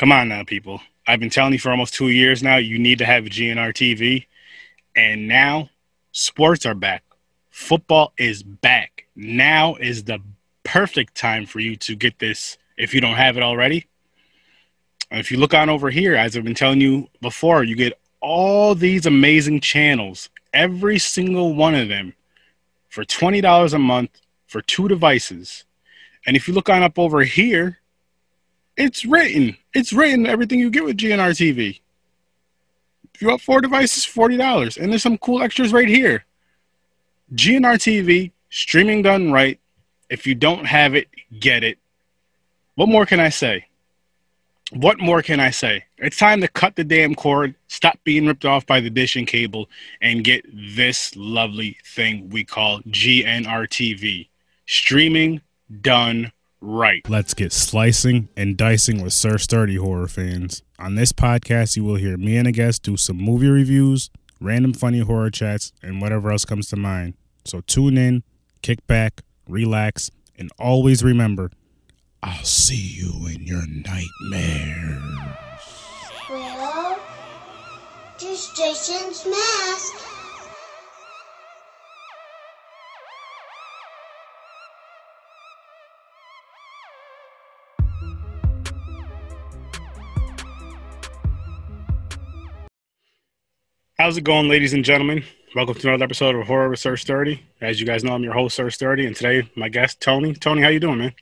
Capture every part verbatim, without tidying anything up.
come on now, people. I've been telling you for almost two years now, you need to have a G N R T V. And now sports are back. Football is back. Now is the perfect time for you to get this if you don't have it already. If you look on over here, as I've been telling you before, you get all these amazing channels, every single one of them, for twenty dollars a month for two devices. And if you look on up over here, it's written. It's written everything you get with G N R T V. If you want four devices, forty dollars. And there's some cool extras right here. G N R T V, streaming done right. If you don't have it, get it. What more can I say? What more can I say? It's time to cut the damn cord, stop being ripped off by the dish and cable, and get this lovely thing we call G N R T V. Streaming done right. Let's get slicing and dicing with Sir Sturdy, horror fans. On this podcast, you will hear me and a guest do some movie reviews, random funny horror chats, and whatever else comes to mind. So tune in, kick back, relax, and always remember, I'll see you in your nightmares. Well, there's Jason's mask. How's it going, ladies and gentlemen? Welcome to another episode of Horror with Sir Sturdy. As you guys know, I'm your host, Sir Sturdy, and today my guest, Tony. Tony, how you doing, man?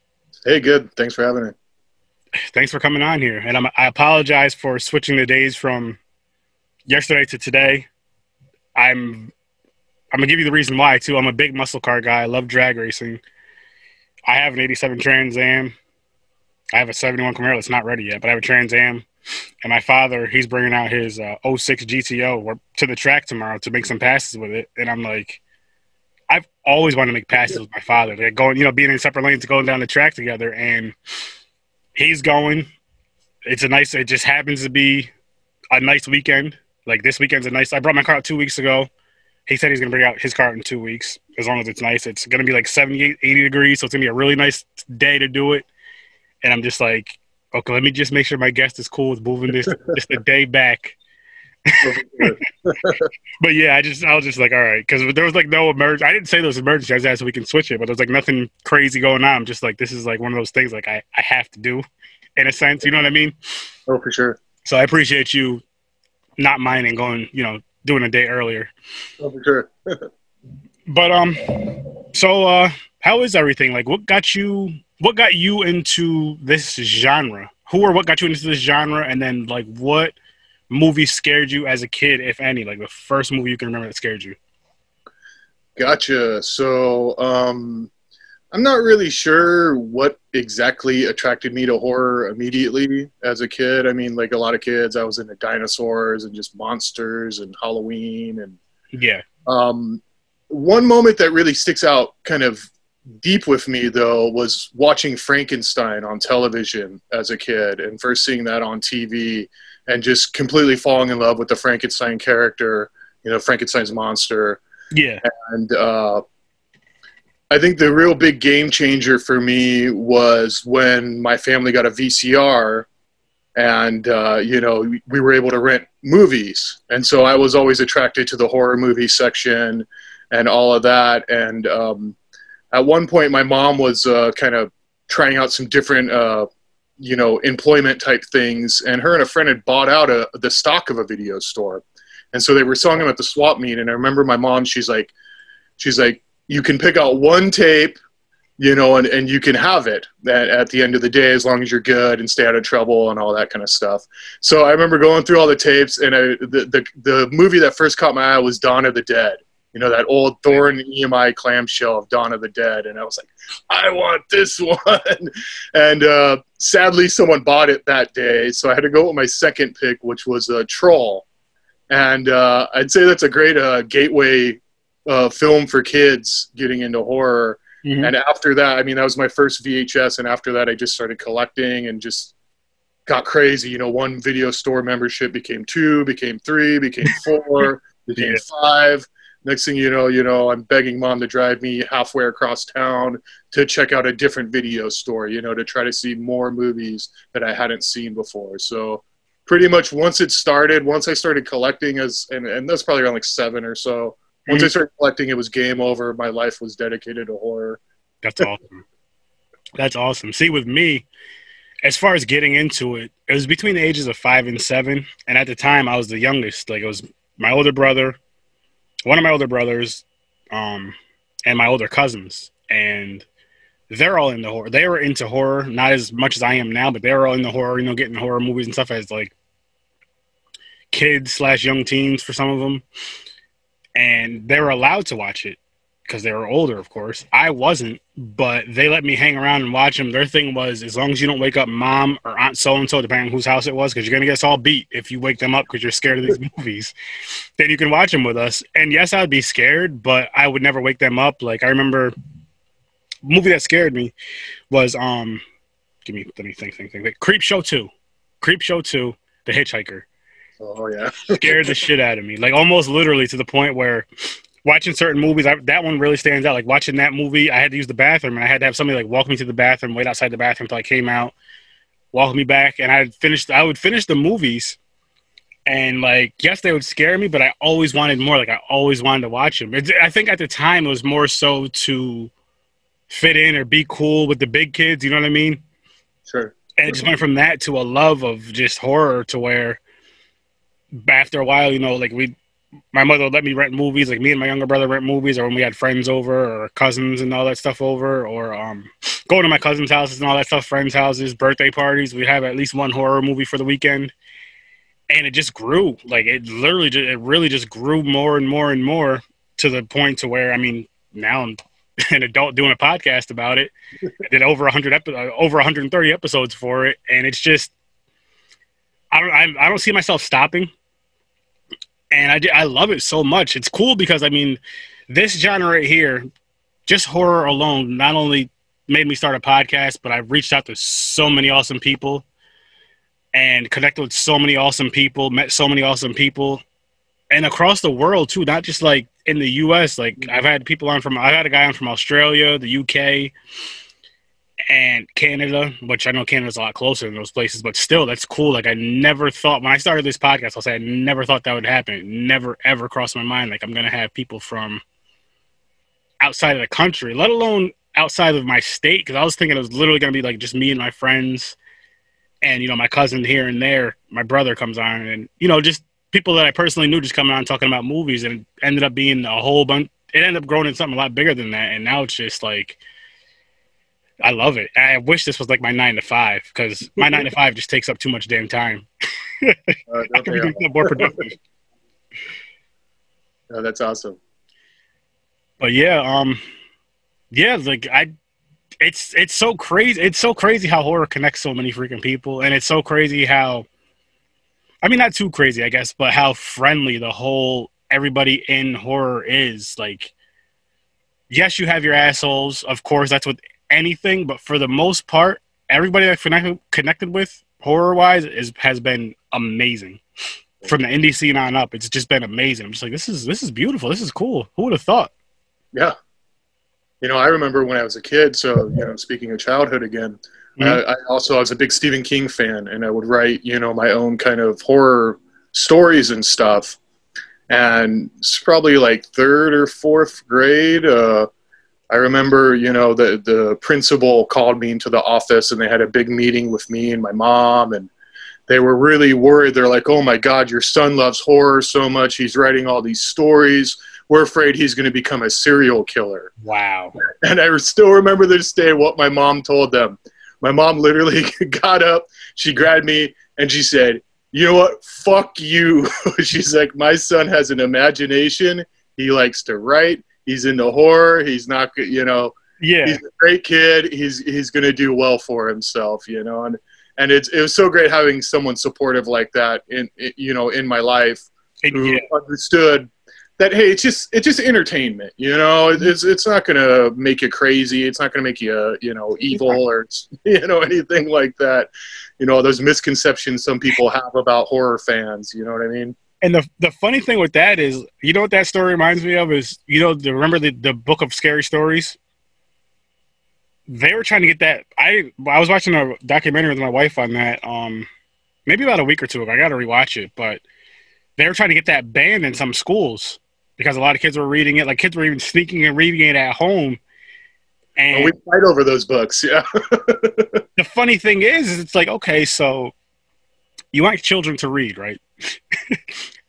Hey, good. Thanks for having me. Thanks for coming on here. And I'm, I apologize for switching the days from yesterday to today. I'm I'm going to give you the reason why, too. I'm a big muscle car guy. I love drag racing. I have an eighty-seven Trans Am. I have a seventy-one Camaro that's not ready yet, but I have a Trans Am. And my father, he's bringing out his uh, oh six G T O to the track tomorrow to make some passes with it. And I'm like, I've always wanted to make passes with my father. They're going, you know, being in separate lanes, going down the track together, and he's going. It's a nice, it just happens to be a nice weekend. Like this weekend's a nice, I brought my car out two weeks ago. He said he's going to bring out his car in two weeks, as long as it's nice. It's going to be like seventy-eight, eighty degrees. So it's going to be a really nice day to do it. And I'm just like, okay, let me just make sure my guest is cool with moving this just a day back. But yeah, I just I was just like, all right, because there was like no emergency. I didn't say there was emergency. I just asked if we can switch it, but there was like nothing crazy going on. I'm just like, this is like one of those things like I, I have to do in a sense. You know what I mean? Oh, for sure. So I appreciate you not minding going, you know, doing a day earlier. Oh, for sure. But um, so uh, how is everything? Like, what got you? What got you into this genre? Who or what got you into this genre? And then like what movie scared you as a kid, if any? Like the first movie you can remember that scared you. Gotcha. So um, I'm not really sure what exactly attracted me to horror immediately as a kid. I mean, like a lot of kids, I was into dinosaurs and just monsters and Halloween. And yeah. Um, one moment that really sticks out kind of deep with me, though, was watching Frankenstein on television as a kid and first seeing that on T V. And just completely falling in love with the Frankenstein character, you know, Frankenstein's monster. Yeah. And uh, I think the real big game changer for me was when my family got a V C R and, uh, you know, we were able to rent movies. And so I was always attracted to the horror movie section and all of that. And um, at one point, my mom was uh, kind of trying out some different uh you know, employment type things. And her and a friend had bought out a, the stock of a video store. And so they were selling them at the swap meet. And I remember my mom, she's like, she's like, you can pick out one tape, you know, and, and you can have it at, at the end of the day, as long as you're good and stay out of trouble and all that kind of stuff. So I remember going through all the tapes, and I, the, the, the movie that first caught my eye was Dawn of the Dead. You know, that old Thorn E M I clamshell of Dawn of the Dead. And I was like, I want this one. And uh, sadly, someone bought it that day. So I had to go with my second pick, which was uh, Troll. And uh, I'd say that's a great uh, gateway uh, film for kids getting into horror. Mm-hmm. And after that, I mean, that was my first V H S. And after that, I just started collecting and just got crazy. You know, one video store membership became two, became three, became four, became yeah. five. Next thing you know, you know, I'm begging mom to drive me halfway across town to check out a different video store, you know, to try to see more movies that I hadn't seen before. So pretty much once it started, once I started collecting, as and, and that's probably around like seven or so, once I started collecting, it was game over. My life was dedicated to horror. That's awesome. That's awesome. See, with me, as far as getting into it, it was between the ages of five and seven. And at the time, I was the youngest. Like, it was my older brother, one of my older brothers, um, and my older cousins. And they're all into horror. They were into horror, not as much as I am now, but they were all into horror, you know, getting horror movies and stuff as, like, kids slash young teens for some of them. And they were allowed to watch it because they were older, of course. I wasn't, but they let me hang around and watch them. Their thing was, as long as you don't wake up mom or aunt so-and-so, depending on whose house it was, because you're going to get us all beat if you wake them up because you're scared of these movies, then you can watch them with us. And, yes, I would be scared, but I would never wake them up. Like, I remember a movie that scared me was, um, give me, let me think, think, think. think. Creepshow two. Creepshow two, The Hitchhiker. Oh, yeah. Scared the shit out of me. Like, almost literally to the point where watching certain movies, I, that one really stands out. Like, watching that movie, I had to use the bathroom, and I had to have somebody, like, walk me to the bathroom, wait outside the bathroom until I came out, walk me back, and I'd finish, I would finish the movies, and, like, yes, they would scare me, but I always wanted more. Like, I always wanted to watch them. It, I think at the time, it was more so to fit in or be cool with the big kids, you know what I mean? Sure. And it just went from that to a love of just horror to where, after a while, you know, like, we, my mother would let me rent movies, like me and my younger brother rent movies, or when we had friends over or cousins and all that stuff over, or um, going to my cousins' houses and all that stuff, friends' houses, birthday parties. We'd have at least one horror movie for the weekend. And it just grew. Like, it literally, just, it really just grew more and more and more to the point to where, I mean, now I'm an adult doing a podcast about it. I did over one hundred, over one hundred thirty episodes for it. And it's just, I don't, I, I don't see myself stopping. And I, do, I love it so much. It's cool because, I mean, this genre right here, just horror alone, not only made me start a podcast, but I've reached out to so many awesome people and connected with so many awesome people, met so many awesome people. And across the world, too, not just, like, in the U S. Like, I've had people on from – I've had a guy on from Australia, the U K, and Canada, which I know Canada's a lot closer than those places, but still, that's cool. Like, I never thought, when I started this podcast, I'll say I never thought that would happen. It never, ever crossed my mind. Like, I'm going to have people from outside of the country, let alone outside of my state, because I was thinking it was literally going to be, like, just me and my friends and, you know, my cousin here and there. My brother comes on and, you know, just people that I personally knew just coming on talking about movies, and it ended up being a whole bunch. It ended up growing into something a lot bigger than that, and now it's just, like, I love it. I wish this was like my nine to five, because my nine to five just takes up too much damn time. uh, I can be yeah. more productive. No, that's awesome. But yeah, um, yeah, like I, it's it's so crazy. It's so crazy how horror connects so many freaking people, and it's so crazy how, I mean, not too crazy, I guess, but how friendly the whole everybody in horror is. Like, yes, you have your assholes, of course. That's what. Anything, but for the most part, everybody I've connected with horror wise is has been amazing. From the indie scene on up, it's just been amazing. I'm just like, this is this is beautiful, this is cool. Who would have thought? Yeah, you know, I remember when I was a kid, so, you know, speaking of childhood again, mm-hmm. I, I also I was a big Stephen King fan, and I would write, you know, my own kind of horror stories and stuff. And it's probably like third or fourth grade, uh I remember, you know, the, the principal called me into the office, and they had a big meeting with me and my mom, and they were really worried. They're like, oh, my God, your son loves horror so much. He's writing all these stories. We're afraid he's going to become a serial killer. Wow. And I still remember this day what my mom told them. My mom literally got up, she grabbed me, and she said, you know what, fuck you. She's like, my son has an imagination. He likes to write. He's into horror. He's not, you know, yeah. He's a great kid. He's he's going to do well for himself, you know. And and it's it was so great having someone supportive like that in, in you know in my life who yeah. understood that, hey, it's just it's just entertainment, you know. It's it's not going to make you crazy. It's not going to make you you know evil or you know anything like that. You know, those misconceptions some people have about horror fans. You know what I mean? And the the funny thing with that is, you know what that story reminds me of is, you know, remember the the book of Scary Stories? They were trying to get that. I I was watching a documentary with my wife on that. Um, maybe about a week or two ago. I got to rewatch it, but they were trying to get that banned in some schools because a lot of kids were reading it. Like kids were even sneaking and reading it at home. And well, we fight over those books, yeah. The funny thing is, is, it's like, okay, so you want children to read, right?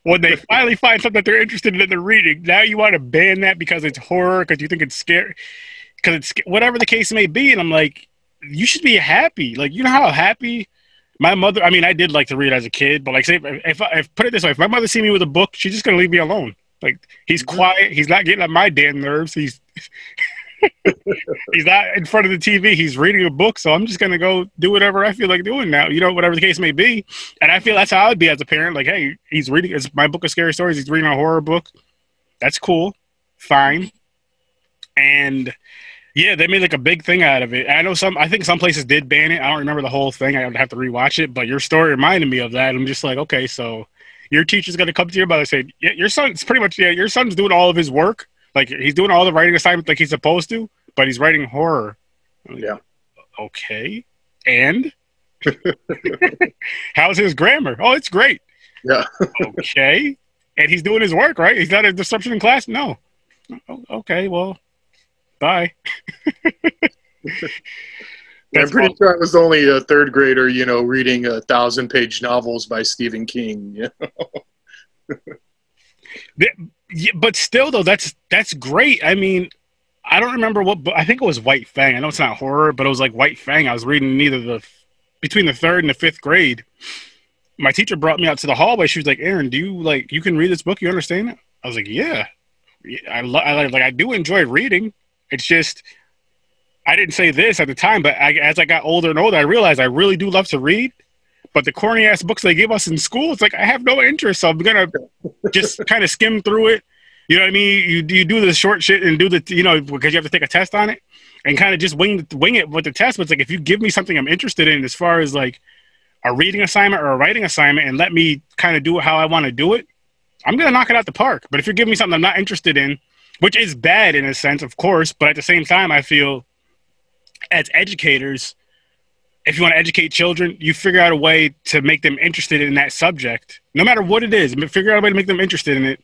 When they finally find something that they're interested in, in the reading, now you want to ban that because it's horror, because you think it's scary, because it's whatever the case may be. And I'm like, you should be happy. Like, you know how happy my mother, I mean, I did like to read as a kid, but like, say, if, if, if put it this way, if my mother see me with a book, she's just going to leave me alone. Like, he's quiet. He's not getting on my damn nerves. He's... he's not in front of the T V, he's reading a book, so I'm just gonna go do whatever I feel like doing now, you know, whatever the case may be. And I feel that's how I'd be as a parent. Like, hey, he's reading, it's my book of scary stories, he's reading a horror book, that's cool, fine. And yeah, they made like a big thing out of it. I know some, I think some places did ban it. I don't remember the whole thing, I would have to rewatch it, but your story reminded me of that. I'm just like, okay, so your teacher's gonna come to your mother and say, yeah, your son's pretty much, yeah, your son's doing all of his work. Like, he's doing all the writing assignments like he's supposed to, but he's writing horror. Like, yeah. Okay. And? How's his grammar? Oh, it's great. Yeah. Okay. And he's doing his work, right? He's not a disruption in class? No. Okay, well, bye. Yeah, I'm pretty sure I was only a third grader, you know, reading a thousand-page novels by Stephen King, you know? the, Yeah, but still, though, that's that's great. I mean, I don't remember what book. I think it was White Fang. I know it's not horror, but it was like White Fang. I was reading either the between the third and the fifth grade. My teacher brought me out to the hallway. She was like, "Aaron, do you like you can read this book? You understand it?" I was like, "Yeah, I love I like I do enjoy reading. It's just I didn't say this at the time, but I, as I got older and older, I realized I really do love to read." But the corny ass books they give us in school, it's like, I have no interest. So I'm going to just kind of skim through it. You know what I mean? You, you do the short shit and do the, you know, because you have to take a test on it and kind of just wing, wing it with the test. But it's like, if you give me something I'm interested in as far as like a reading assignment or a writing assignment and let me kind of do it how I want to do it, I'm going to knock it out the park. But if you're giving me something I'm not interested in, which is bad in a sense, of course, but at the same time, I feel as educators, if you want to educate children, you figure out a way to make them interested in that subject. No matter what it is, figure out a way to make them interested in it.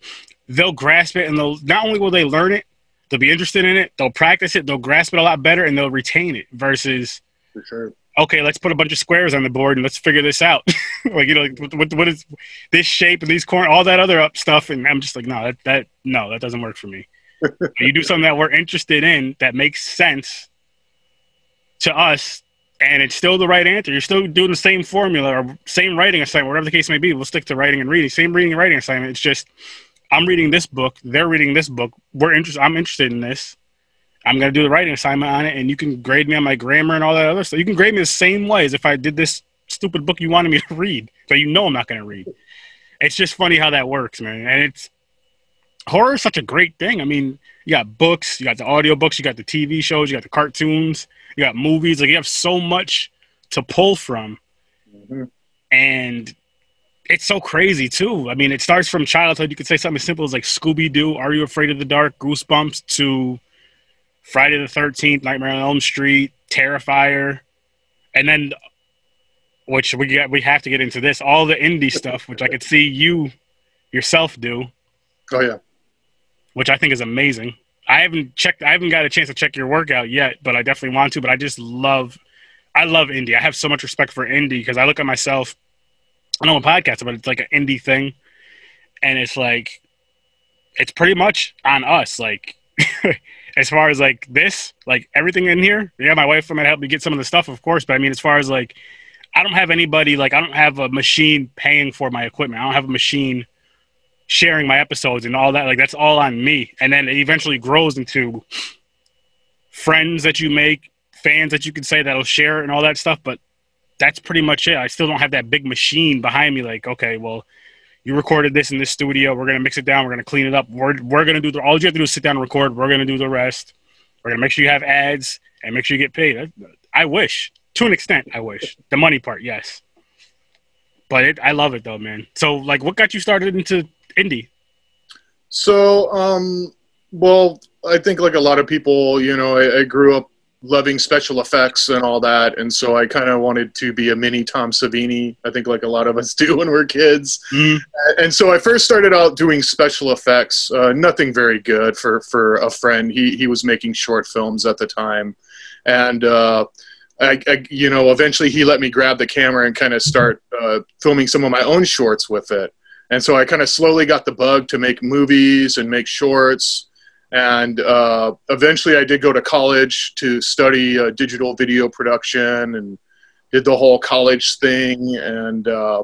They'll grasp it, and they'll not only will they learn it, they'll be interested in it, they'll practice it, they'll grasp it a lot better, and they'll retain it versus, for sure, okay, let's put a bunch of squares on the board and let's figure this out. Like, you know, like, what, what is this shape and these corners, all that other up stuff. And I'm just like, no, that, that, no, that doesn't work for me. You do something that we're interested in that makes sense to us, and it's still the right answer. You're still doing the same formula or same writing assignment, whatever the case may be. We'll stick to writing and reading. Same reading and writing assignment. It's just, I'm reading this book. They're reading this book. We're interested. I'm interested in this. I'm going to do the writing assignment on it, and you can grade me on my grammar and all that other stuff. You can grade me the same way as if I did this stupid book you wanted me to read, but you know I'm not going to read. It's just funny how that works, man. And it's, horror is such a great thing. I mean, you got books, you got the audio books, you got the T V shows, you got the cartoons, you got movies. Like, you have so much to pull from. Mm-hmm. And it's so crazy, too. I mean, it starts from childhood. You could say something as simple as, like, Scooby Doo, Are You Afraid of the Dark, Goosebumps, to Friday the thirteenth, Nightmare on Elm Street, Terrifier. And then, which we, got, we have to get into this, all the indie stuff, which I could see you yourself do. Oh, yeah. Which I think is amazing. I haven't checked. I haven't got a chance to check your work out yet, but I definitely want to. But I just love, I love indie. I have so much respect for indie because I look at myself. I know I'm a podcaster, but it's like an indie thing, and it's like, it's pretty much on us. Like, as far as like this, like everything in here. Yeah, my wife, I'm gonna help me get some of the stuff, of course. But I mean, as far as like, I don't have anybody. Like, I don't have a machine paying for my equipment. I don't have a machine sharing my episodes and all that. Like, that's all on me. And then it eventually grows into friends that you make, fans that you can say that'll share and all that stuff. But that's pretty much it. I still don't have that big machine behind me. Like, okay, well, you recorded this in this studio. We're going to mix it down. We're going to clean it up. We're, we're going to do the, all you have to do is sit down and record. We're going to do the rest. We're going to make sure you have ads and make sure you get paid. I, I wish, to an extent, I wish. The money part, yes. But it, I love it though, man. So like, what got you started into indie? So, um, well, I think like a lot of people, you know, I, I grew up loving special effects and all that. And so I kind of wanted to be a mini Tom Savini. I think like a lot of us do when we're kids. Mm. And so I first started out doing special effects, uh, nothing very good for, for a friend. He, he was making short films at the time. And, uh, I, I, you know, eventually he let me grab the camera and kind of start uh, filming some of my own shorts with it. And so I kind of slowly got the bug to make movies and make shorts. And uh, eventually I did go to college to study uh, digital video production and did the whole college thing and, uh,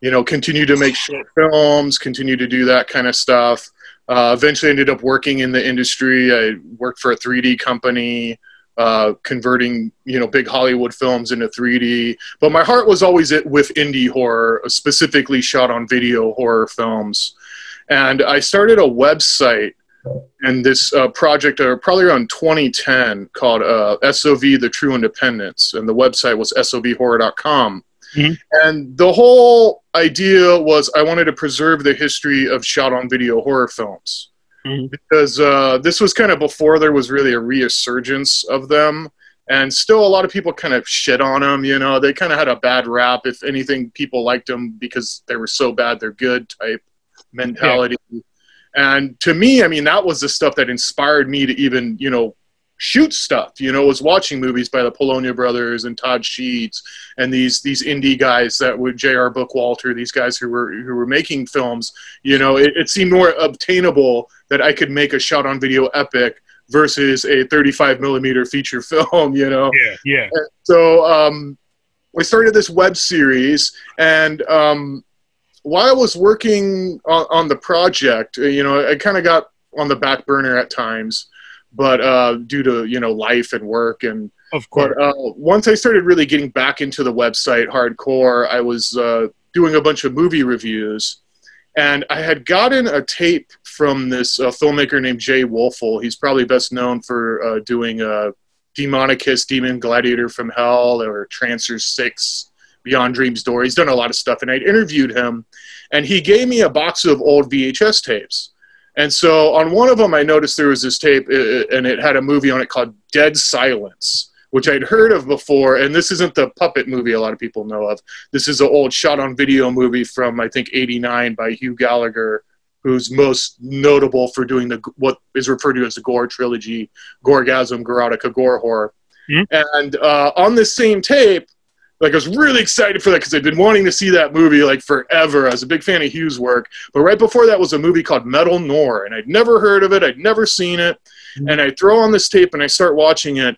you know, continue to make short films, continue to do that kind of stuff. Uh, eventually ended up working in the industry. I worked for a three D company. Uh, converting, you know, big Hollywood films into three D. But my heart was always it with indie horror, specifically shot on video horror films. And I started a website and this uh, project uh, probably around twenty ten called uh, S O V the True Independence. And the website was S O V horror dot com. Mm-hmm. And the whole idea was I wanted to preserve the history of shot on video horror films. Because uh, this was kind of before there was really a resurgence of them. And still a lot of people kind of shit on them, you know. They kind of had a bad rap. If anything, people liked them because they were so bad they're good type mentality. Yeah. And to me, I mean, that was the stuff that inspired me to even, you know, shoot stuff. You know, was watching movies by the Polonia brothers and Todd Sheets and these these indie guys that were J R Bookwalter, these guys who were who were making films. You know, it, it seemed more obtainable that I could make a shot on video epic versus a thirty-five millimeter feature film. You know, yeah, yeah. And so um, we started this web series, and um, while I was working on, on the project, you know, I kind of got on the back burner at times. But uh, due to, you know, life and work and of course, but, uh, once I started really getting back into the website hardcore, I was uh, doing a bunch of movie reviews, and I had gotten a tape from this uh, filmmaker named Jay Wolfel. He's probably best known for uh, doing uh, Demonicus, Demon Gladiator from Hell, or Trancer Six, Beyond Dream Story. He's done a lot of stuff, and I'd interviewed him, and he gave me a box of old V H S tapes. And so on one of them, I noticed there was this tape, and it had a movie on it called Dead Silence, which I'd heard of before. And this isn't the puppet movie a lot of people know of. This is an old shot-on-video movie from, I think, eighty-nine by Hugh Gallagher, who's most notable for doing the what is referred to as the Gore trilogy, Gorgasm, Goretica, Gore Horror. Mm-hmm. And uh, on this same tape, like, I was really excited for that because I'd been wanting to see that movie, like, forever. I was a big fan of Hugh's work. But right before that was a movie called Metal Noir, and I'd never heard of it. I'd never seen it. And I throw on this tape, and I start watching it,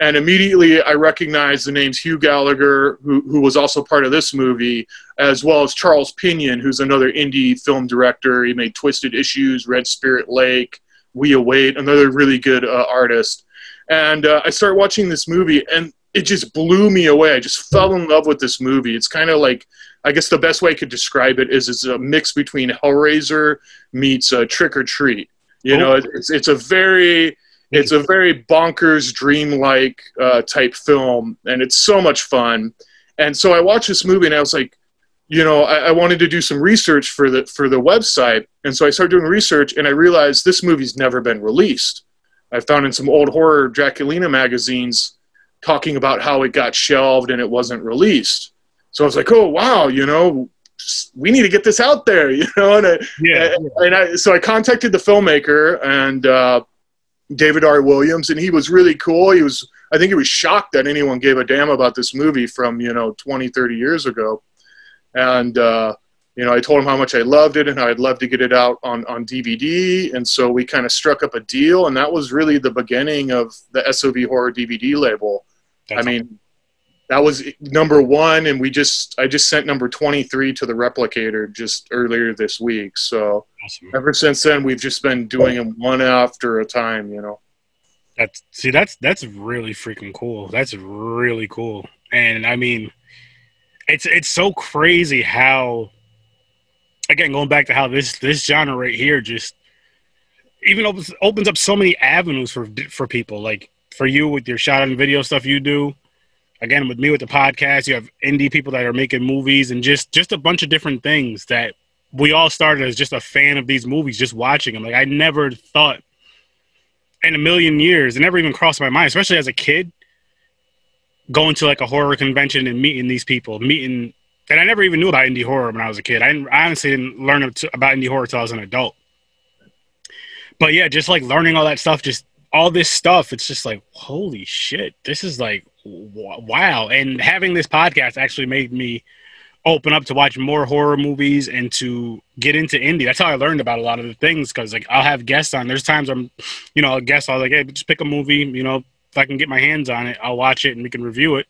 and immediately I recognize the names Hugh Gallagher, who, who was also part of this movie, as well as Charles Pinion, who's another indie film director. He made Twisted Issues, Red Spirit Lake, We Await, another really good uh, artist. And uh, I start watching this movie, and it just blew me away. I just fell in love with this movie. It's kind of like, I guess the best way I could describe it is it's a mix between Hellraiser meets uh, Trick or Treat. You oh. know, it's, it's a very, it's a very bonkers, dreamlike uh, type film, and it's so much fun. And so I watched this movie, and I was like, you know, I, I wanted to do some research for the for the website, and so I started doing research, and I realized this movie's never been released. I found in some old horror Draculina magazines talking about how it got shelved and it wasn't released. So I was like, oh, wow, you know, we need to get this out there, you know? And, I, yeah, and, yeah. and I, so I contacted the filmmaker and uh, David R. Williams, and he was really cool. He was, I think he was shocked that anyone gave a damn about this movie from, you know, twenty, thirty years ago. And, uh, you know, I told him how much I loved it and how I'd love to get it out on, on D V D. And so we kind of struck up a deal, and that was really the beginning of the S O V Horror D V D label. That's I mean, awesome. That was number one, and we just I just sent number twenty-three to the Replicator just earlier this week. So awesome. Ever since then, we've just been doing them one after a time, you know. That's see, that's that's really freaking cool. That's really cool. And I mean, it's it's so crazy how, again, going back to how this this genre right here just even opens opens up so many avenues for for people, like for you with your shot on video stuff you do, again, with me with the podcast, you have indie people that are making movies and just just a bunch of different things that we all started as just a fan of these movies, just watching them. Like, I never thought in a million years, it never even crossed my mind, especially as a kid, going to like a horror convention and meeting these people, meeting, and I never even knew about indie horror when I was a kid. I, didn't, I honestly didn't learn about indie horror until I was an adult. But yeah, just like learning all that stuff, just all this stuff, it's just like, holy shit, this is like, wow. And having this podcast actually made me open up to watch more horror movies and to get into indie. That's how I learned about a lot of the things, because like I'll have guests on. There's times I'm, you know, a guest, I'll like, hey, just pick a movie, you know, if I can get my hands on it, I'll watch it and we can review it.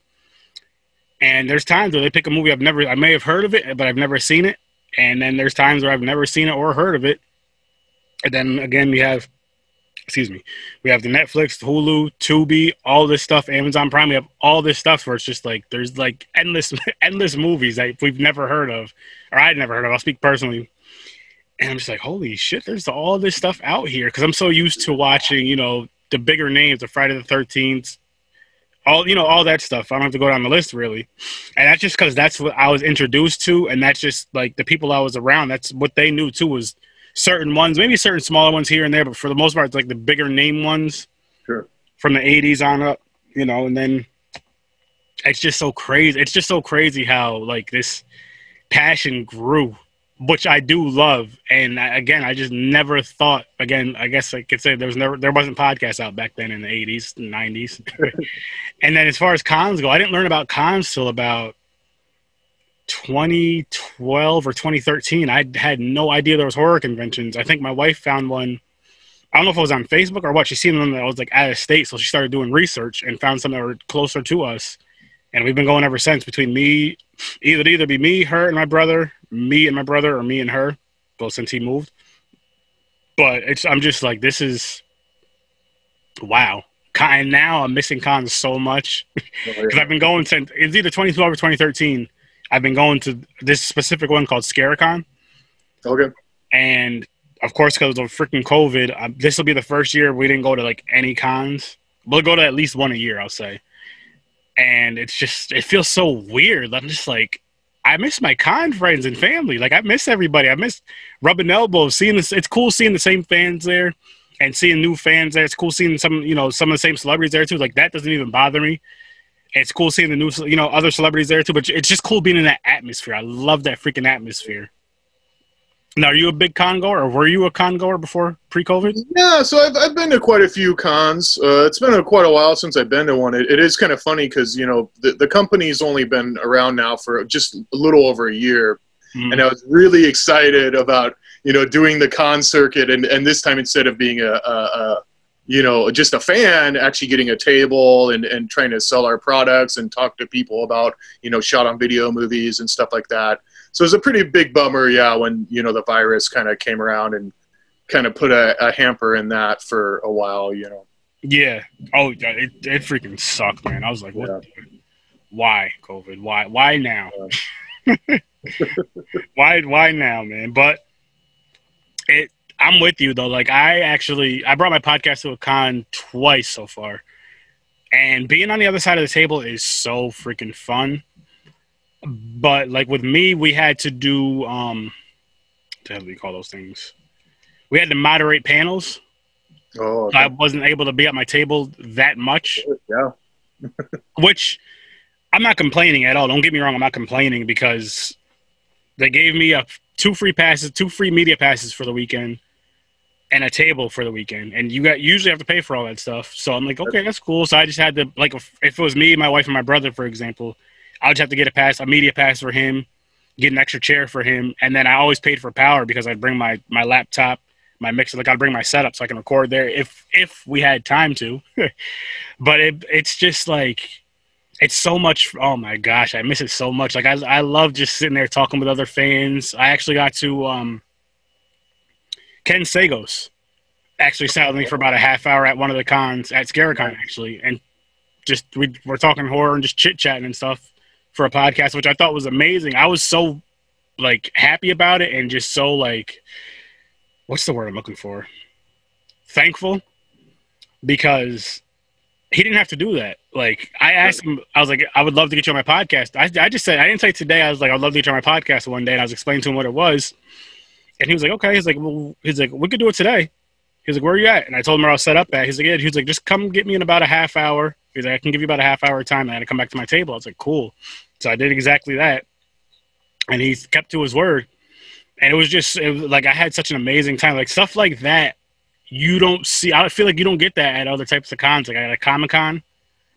And there's times where they pick a movie I've never, I may have heard of it, but I've never seen it. And then there's times where I've never seen it or heard of it. And then again, we have, excuse me, we have the Netflix, Hulu, Tubi, all this stuff, Amazon Prime. We have all this stuff where it's just like, there's like endless, endless movies that we've never heard of, or I'd never heard of. I'll speak personally. And I'm just like, holy shit, there's all this stuff out here. Cause I'm so used to watching, you know, the bigger names, the Friday the thirteenth, all, you know, all that stuff. I don't have to go down the list really. And that's just cause that's what I was introduced to. And that's just like the people I was around. That's what they knew too, was certain ones, maybe certain smaller ones here and there, but for the most part, it's like the bigger name ones, sure, from the eighties on up, you know. And then it's just so crazy. It's just so crazy how like this passion grew, which I do love. And again, I just never thought, again, I guess I could say there was never, there wasn't podcasts out back then in the eighties, nineties. And then as far as cons go, I didn't learn about cons till about twenty twelve or twenty thirteen. I had no idea there was horror conventions. I think my wife found one. I don't know if it was on Facebook or what. She seen one that was like out of state, so she started doing research and found some that were closer to us. And we've been going ever since. Between me, either it'd either be me, her, and my brother, me and my brother, or me and her. Well, since he moved, but it's I'm just like, this is wow. And now I'm missing cons so much because I've been going since it's either twenty twelve or twenty thirteen. I've been going to this specific one called ScareCon. Okay. And, of course, because of freaking COVID, um, this will be the first year we didn't go to, like, any cons. We'll go to at least one a year, I'll say. And it's just – it feels so weird. I'm just like, I miss my con friends and family. Like, I miss everybody. I miss rubbing elbows. Seeing this, it's cool seeing the same fans there and seeing new fans there. It's cool seeing some, you know, some of the same celebrities there, too. Like, that doesn't even bother me. It's cool seeing the new, you know, other celebrities there too, but it's just cool being in that atmosphere. I love that freaking atmosphere. Now, are you a big con goer, or were you a con goer before pre-COVID? Yeah, so I've, I've been to quite a few cons. Uh, it's been a, quite a while since I've been to one. It, it is kind of funny because, you know, the, the company's only been around now for just a little over a year. Mm-hmm. And I was really excited about, you know, doing the con circuit. And, and this time, instead of being a, a, a you know, just a fan, actually getting a table and, and trying to sell our products and talk to people about, you know, shot on video movies and stuff like that. So it was a pretty big bummer, yeah, when, you know, the virus kind of came around and kind of put a, a hamper in that for a while, you know. Yeah. Oh, it, it freaking sucked, man. I was like, what? Yeah. Why, COVID? Why? Why now? Yeah. why, why now, man? But it, I'm with you, though. Like, I actually – I brought my podcast to a con twice so far. And being on the other side of the table is so freaking fun. But, like, with me, we had to do um, – what the hell do you call those things? We had to moderate panels. Oh, okay. So I wasn't able to be at my table that much. Yeah. Which I'm not complaining at all. Don't get me wrong. I'm not complaining because they gave me a two free passes, two free media passes for the weekend. And a table for the weekend, and you got usually have to pay for all that stuff. So I'm like, okay, that's cool. So I just had to, like, if it was me, my wife, and my brother, for example, I would have to get a pass, a media pass for him, get an extra chair for him, and then I always paid for power because I'd bring my my laptop, my mixer, like I'd bring my setup so I can record there if if we had time to. But it it's just like it's so much. Oh my gosh, I miss it so much. Like I I love just sitting there talking with other fans. I actually got to um. Ken Sagos actually sat with me for about a half hour at one of the cons, at ScareCon actually, and just we were talking horror and just chit-chatting and stuff for a podcast, which I thought was amazing. I was so, like, happy about it and just so, like, what's the word I'm looking for? Thankful, because He didn't have to do that. Like, I asked him, I was like, I would love to get you on my podcast. I, I just said, I didn't say today. I was like, I'd love to get you on my podcast one day. And I was explaining to him what it was. And he was like, okay. He's like, well, he's like, we could do it today. He's like, where are you at? And I told him where I was set up at. He's like, yeah. He's like, just come get me in about a half hour. He's like, I can give you about a half hour of time. And I had to come back to my table. I was like, cool. So I did exactly that. And he kept to his word. And it was just it was like, I had such an amazing time. Like, stuff like that, you don't see. I feel like you don't get that at other types of cons. Like, at a Comic-Con,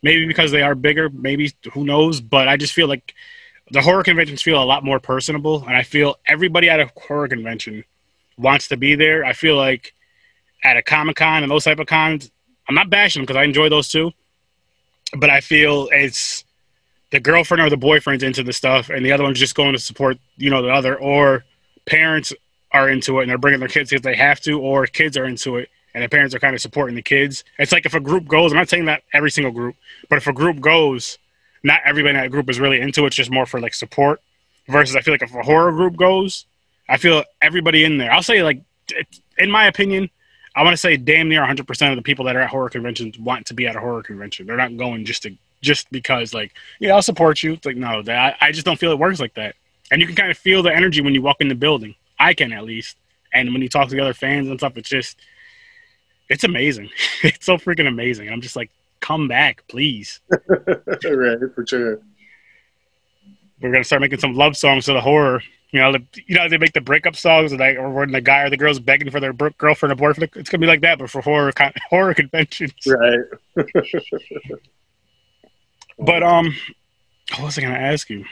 maybe because they are bigger, maybe, who knows. But I just feel like the horror conventions feel a lot more personable. And I feel everybody at a horror convention wants to be there. I feel like at a Comic-Con and those type of cons, I'm not bashing them because I enjoy those too. But I feel it's the girlfriend or the boyfriend's into the stuff, and the other one's just going to support, you know, the other, or parents are into it and they're bringing their kids if they have to, or kids are into it and the parents are kind of supporting the kids. It's like, if a group goes, I'm not saying that every single group, but if a group goes, not everybody in that group is really into it. It's just more for like support, versus I feel like if a horror group goes, I feel everybody in there. I'll say, like, in my opinion, I want to say damn near one hundred percent of the people that are at horror conventions want to be at a horror convention. They're not going just to, just because, like, yeah, I'll support you. It's like, no, that, I just don't feel it works like that. And you can kind of feel the energy when you walk in the building. I can, at least. And when you talk to the other fans and stuff, it's just, it's amazing. It's so freaking amazing. And I'm just like, come back, please. Right, for sure. We're going to start making some love songs to the horror. You know, the, you know, they make the breakup songs, and like, or when the guy or the girl's begging for their girlfriend or boyfriend. It's gonna be like that, but for horror con horror conventions, right? But um, what was I gonna ask you?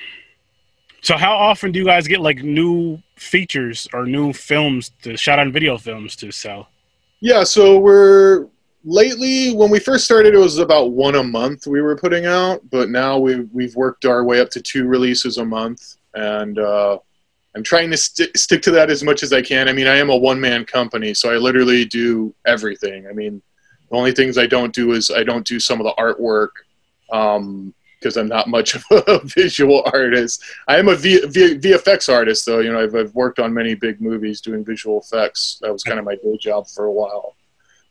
So, how often do you guys get like new features or new films to shot on video films to sell? Yeah, so we're lately, when we first started, it was about one a month we were putting out, but now we've we've worked our way up to two releases a month, and uh. I'm trying to st stick to that as much as I can. I mean, I am a one-man company, so I literally do everything. I mean, the only things I don't do is I don't do some of the artwork because um, I'm not much of a visual artist. I am a v v VFX artist, though. You know, I've, I've worked on many big movies doing visual effects. That was kind of my day job for a while.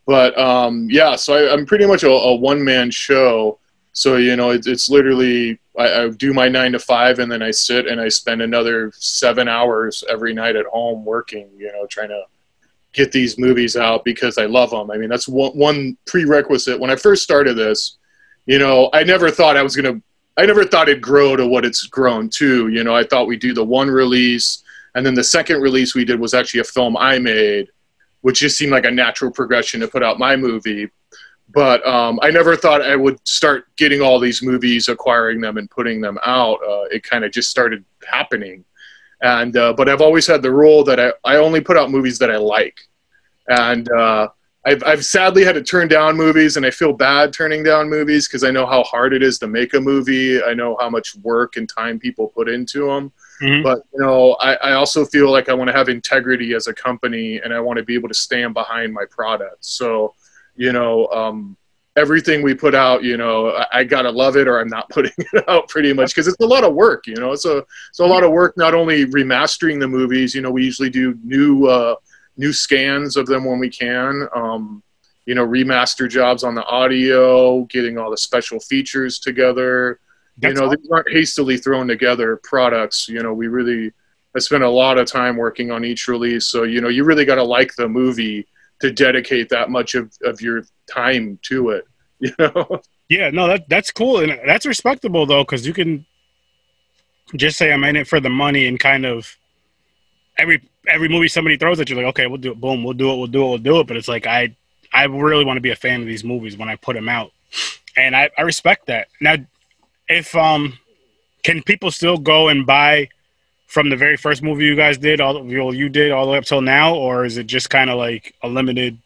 But, um, yeah, so I, I'm pretty much a, a one-man show. So, you know, it, it's literally I, I do my nine to five, and then I sit and I spend another seven hours every night at home working, you know, trying to get these movies out because I love them. I mean, that's one, one prerequisite. When I first started this, you know, I never thought I was going to I never thought it'd grow to what it's grown to. You know, I thought we'd do the one release. And then the second release we did was actually a film I made, which just seemed like a natural progression to put out my movie. But um, I never thought I would start getting all these movies, acquiring them, and putting them out. Uh, it kind of just started happening. And, uh, but I've always had the rule that I, I only put out movies that I like. And uh, I've, I've sadly had to turn down movies, and I feel bad turning down movies because I know how hard it is to make a movie. I know how much work and time people put into them. Mm-hmm. But, you know, I, I also feel like I want to have integrity as a company, and I want to be able to stand behind my product. So... You know, um, everything we put out, you know, I, I got to love it or I'm not putting it out pretty much because it's a lot of work, you know. It's a, it's a lot of work not only remastering the movies, you know, we usually do new uh, new scans of them when we can, um, you know, remaster jobs on the audio, getting all the special features together. That's you know, awesome. These aren't hastily thrown together products. You know, we really I spent a lot of time working on each release. So, you know, you really got to like the movie to dedicate that much of, of your time to it, you know? Yeah, no, that that's cool. And that's respectable, though, because you can just say I'm in it for the money and kind of every every movie somebody throws at you, like, okay, we'll do it, boom, we'll do it, we'll do it, we'll do it. But it's like I, I really want to be a fan of these movies when I put them out. And I, I respect that. Now, if um, can people still go and buy from the very first movie you guys did, all you did all the way up till now, or is it just kind of like a limited?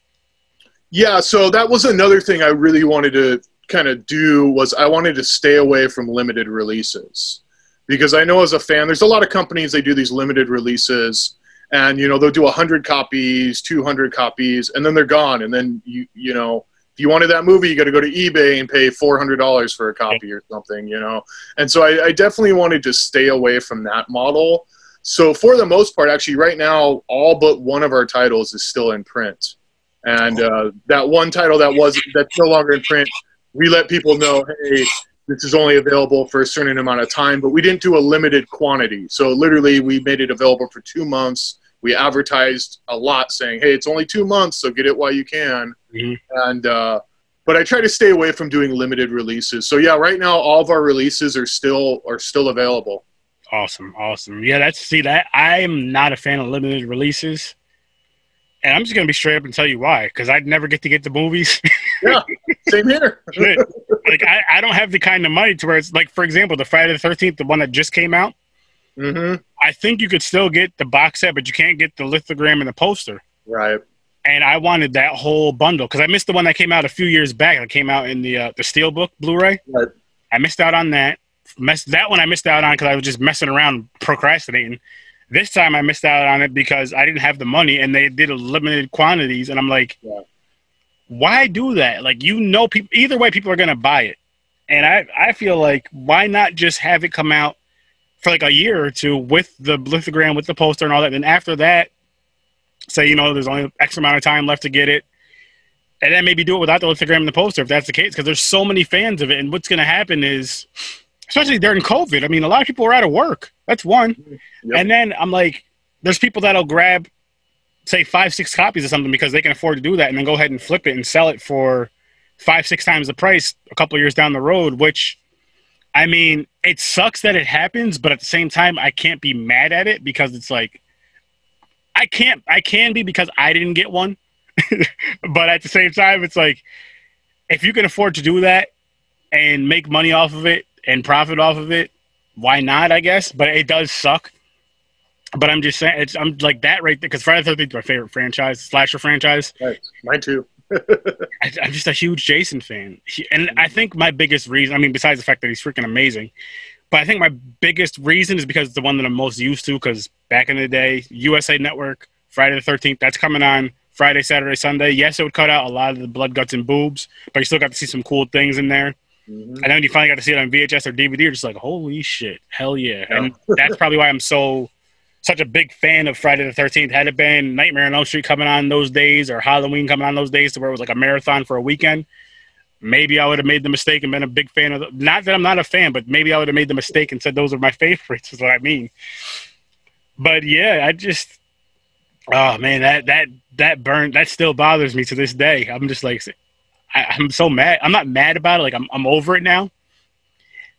Yeah, so that was another thing I really wanted to kind of do was I wanted to stay away from limited releases because I know as a fan, there's a lot of companies, they do these limited releases and, you know, they'll do one hundred copies, two hundred copies, and then they're gone. And then, you, you know, if you wanted that movie, you got to go to eBay and pay four hundred dollars for a copy or something, you know? And so I, I definitely wanted to stay away from that model. So for the most part, actually right now, all but one of our titles is still in print. And uh, that one title that was, that's no longer in print, we let people know, hey, this is only available for a certain amount of time, but we didn't do a limited quantity. So literally we made it available for two months. We advertised a lot saying, hey, it's only two months, so get it while you can. Mm-hmm. And, uh, but I try to stay away from doing limited releases. So yeah, right now all of our releases are still, are still available. Awesome. Awesome. Yeah. That's see that I'm not a fan of limited releases, and I'm just going to be straight up and tell you why. Cause I'd never get to get the movies. Yeah. Same here. Like I, I don't have the kind of money to where it's like, for example, the Friday the thirteenth, the one that just came out. Mm-hmm. I think you could still get the box set, but you can't get the lithogram and the poster. Right. And I wanted that whole bundle because I missed the one that came out a few years back. That came out in the uh, the Steelbook Blu-ray. Right. I missed out on that. Mess that one I missed out on because I was just messing around, procrastinating. This time I missed out on it because I didn't have the money, and they did a limited quantities. And I'm like, yeah. Why do that? Like, you know, people either way, people are gonna buy it. And I I feel like why not just have it come out for like a year or two with the lithogram, with the poster and all that. And after that, say, you know, there's only X amount of time left to get it. And then maybe do it without the lithogram and the poster if that's the case, because there's so many fans of it. And what's going to happen is, especially during COVID, I mean, a lot of people are out of work. That's one. Yep. And then I'm like, there's people that'll grab, say, five, six copies of something because they can afford to do that and then go ahead and flip it and sell it for five, six times the price a couple years down the road, which, I mean, it sucks that it happens, but at the same time, I can't be mad at it because it's like, I can't, I can be because I didn't get one. But at the same time, it's like, if you can afford to do that and make money off of it and profit off of it, why not, I guess? But it does suck. But I'm just saying, it's, I'm like that right there. Cause Friday the thirteenth is my favorite franchise, slasher franchise. Right. Mine too. I, I'm just a huge Jason fan. He, and I think my biggest reason, I mean, besides the fact that he's freaking amazing, but I think my biggest reason is because it's the one that I'm most used to, because back in the day, U S A Network, Friday the thirteenth, that's coming on Friday, Saturday, Sunday. Yes, it would cut out a lot of the blood, guts, and boobs, but you still got to see some cool things in there. Mm-hmm. And then when you finally got to see it on V H S or D V D, you're just like, holy shit, hell yeah. yeah. And that's probably why I'm so... such a big fan of Friday the thirteenth. Had it been Nightmare on Elm Street coming on those days or Halloween coming on those days to where it was like a marathon for a weekend, maybe I would have made the mistake and been a big fan of the, not that I'm not a fan, but maybe I would have made the mistake and said those are my favorites is what I mean. But yeah, I just, oh man, that that that burn, that still bothers me to this day. I'm just like, I, I'm so mad. I'm not mad about it. Like I'm, I'm over it now.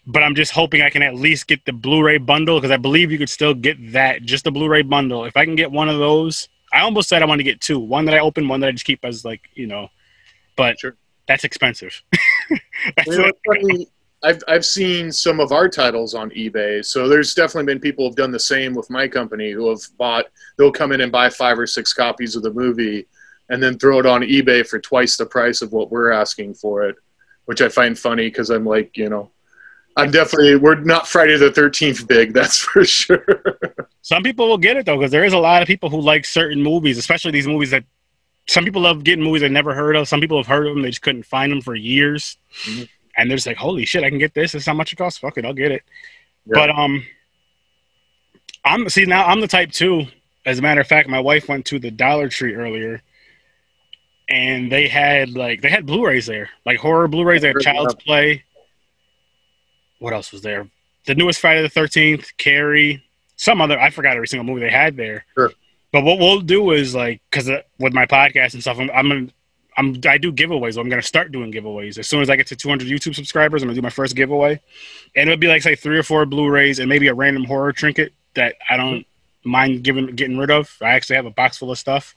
But I'm just hoping I can at least get the Blu-ray bundle because I believe you could still get that, just the Blu-ray bundle. If I can get one of those, I almost said I want to get two. One that I open, one that I just keep as like, you know, but sure. That's expensive. That's you know, funny, I've, I've seen some of our titles on eBay. So there's definitely been people who've done the same with my company who have bought, they'll come in and buy five or six copies of the movie and then throw it on eBay for twice the price of what we're asking for it, which I find funny because I'm like, you know, I'm definitely, we're not Friday the thirteenth big, that's for sure. Some people will get it, though, because there is a lot of people who like certain movies, especially these movies that, some people love getting movies they've never heard of. Some people have heard of them, they just couldn't find them for years. Mm-hmm. And they're just like, holy shit, I can get this. This is how much it costs. Fuck it, I'll get it. Yeah. But, um, I'm, see, now I'm the type, too. As a matter of fact, my wife went to the Dollar Tree earlier, and they had, like, they had Blu-rays there. Like, horror Blu-rays, they had Child's Play. What else was there? The newest Friday the thirteenth, Carrie, some other, I forgot every single movie they had there. Sure. But what we'll do is like, cause uh, with my podcast and stuff, I'm, I'm, gonna, I'm, I do giveaways. So I'm going to start doing giveaways. As soon as I get to two hundred YouTube subscribers, I'm gonna do my first giveaway, and it'll be like, say three or four Blu-rays and maybe a random horror trinket that I don't mind giving, getting rid of. I actually have a box full of stuff,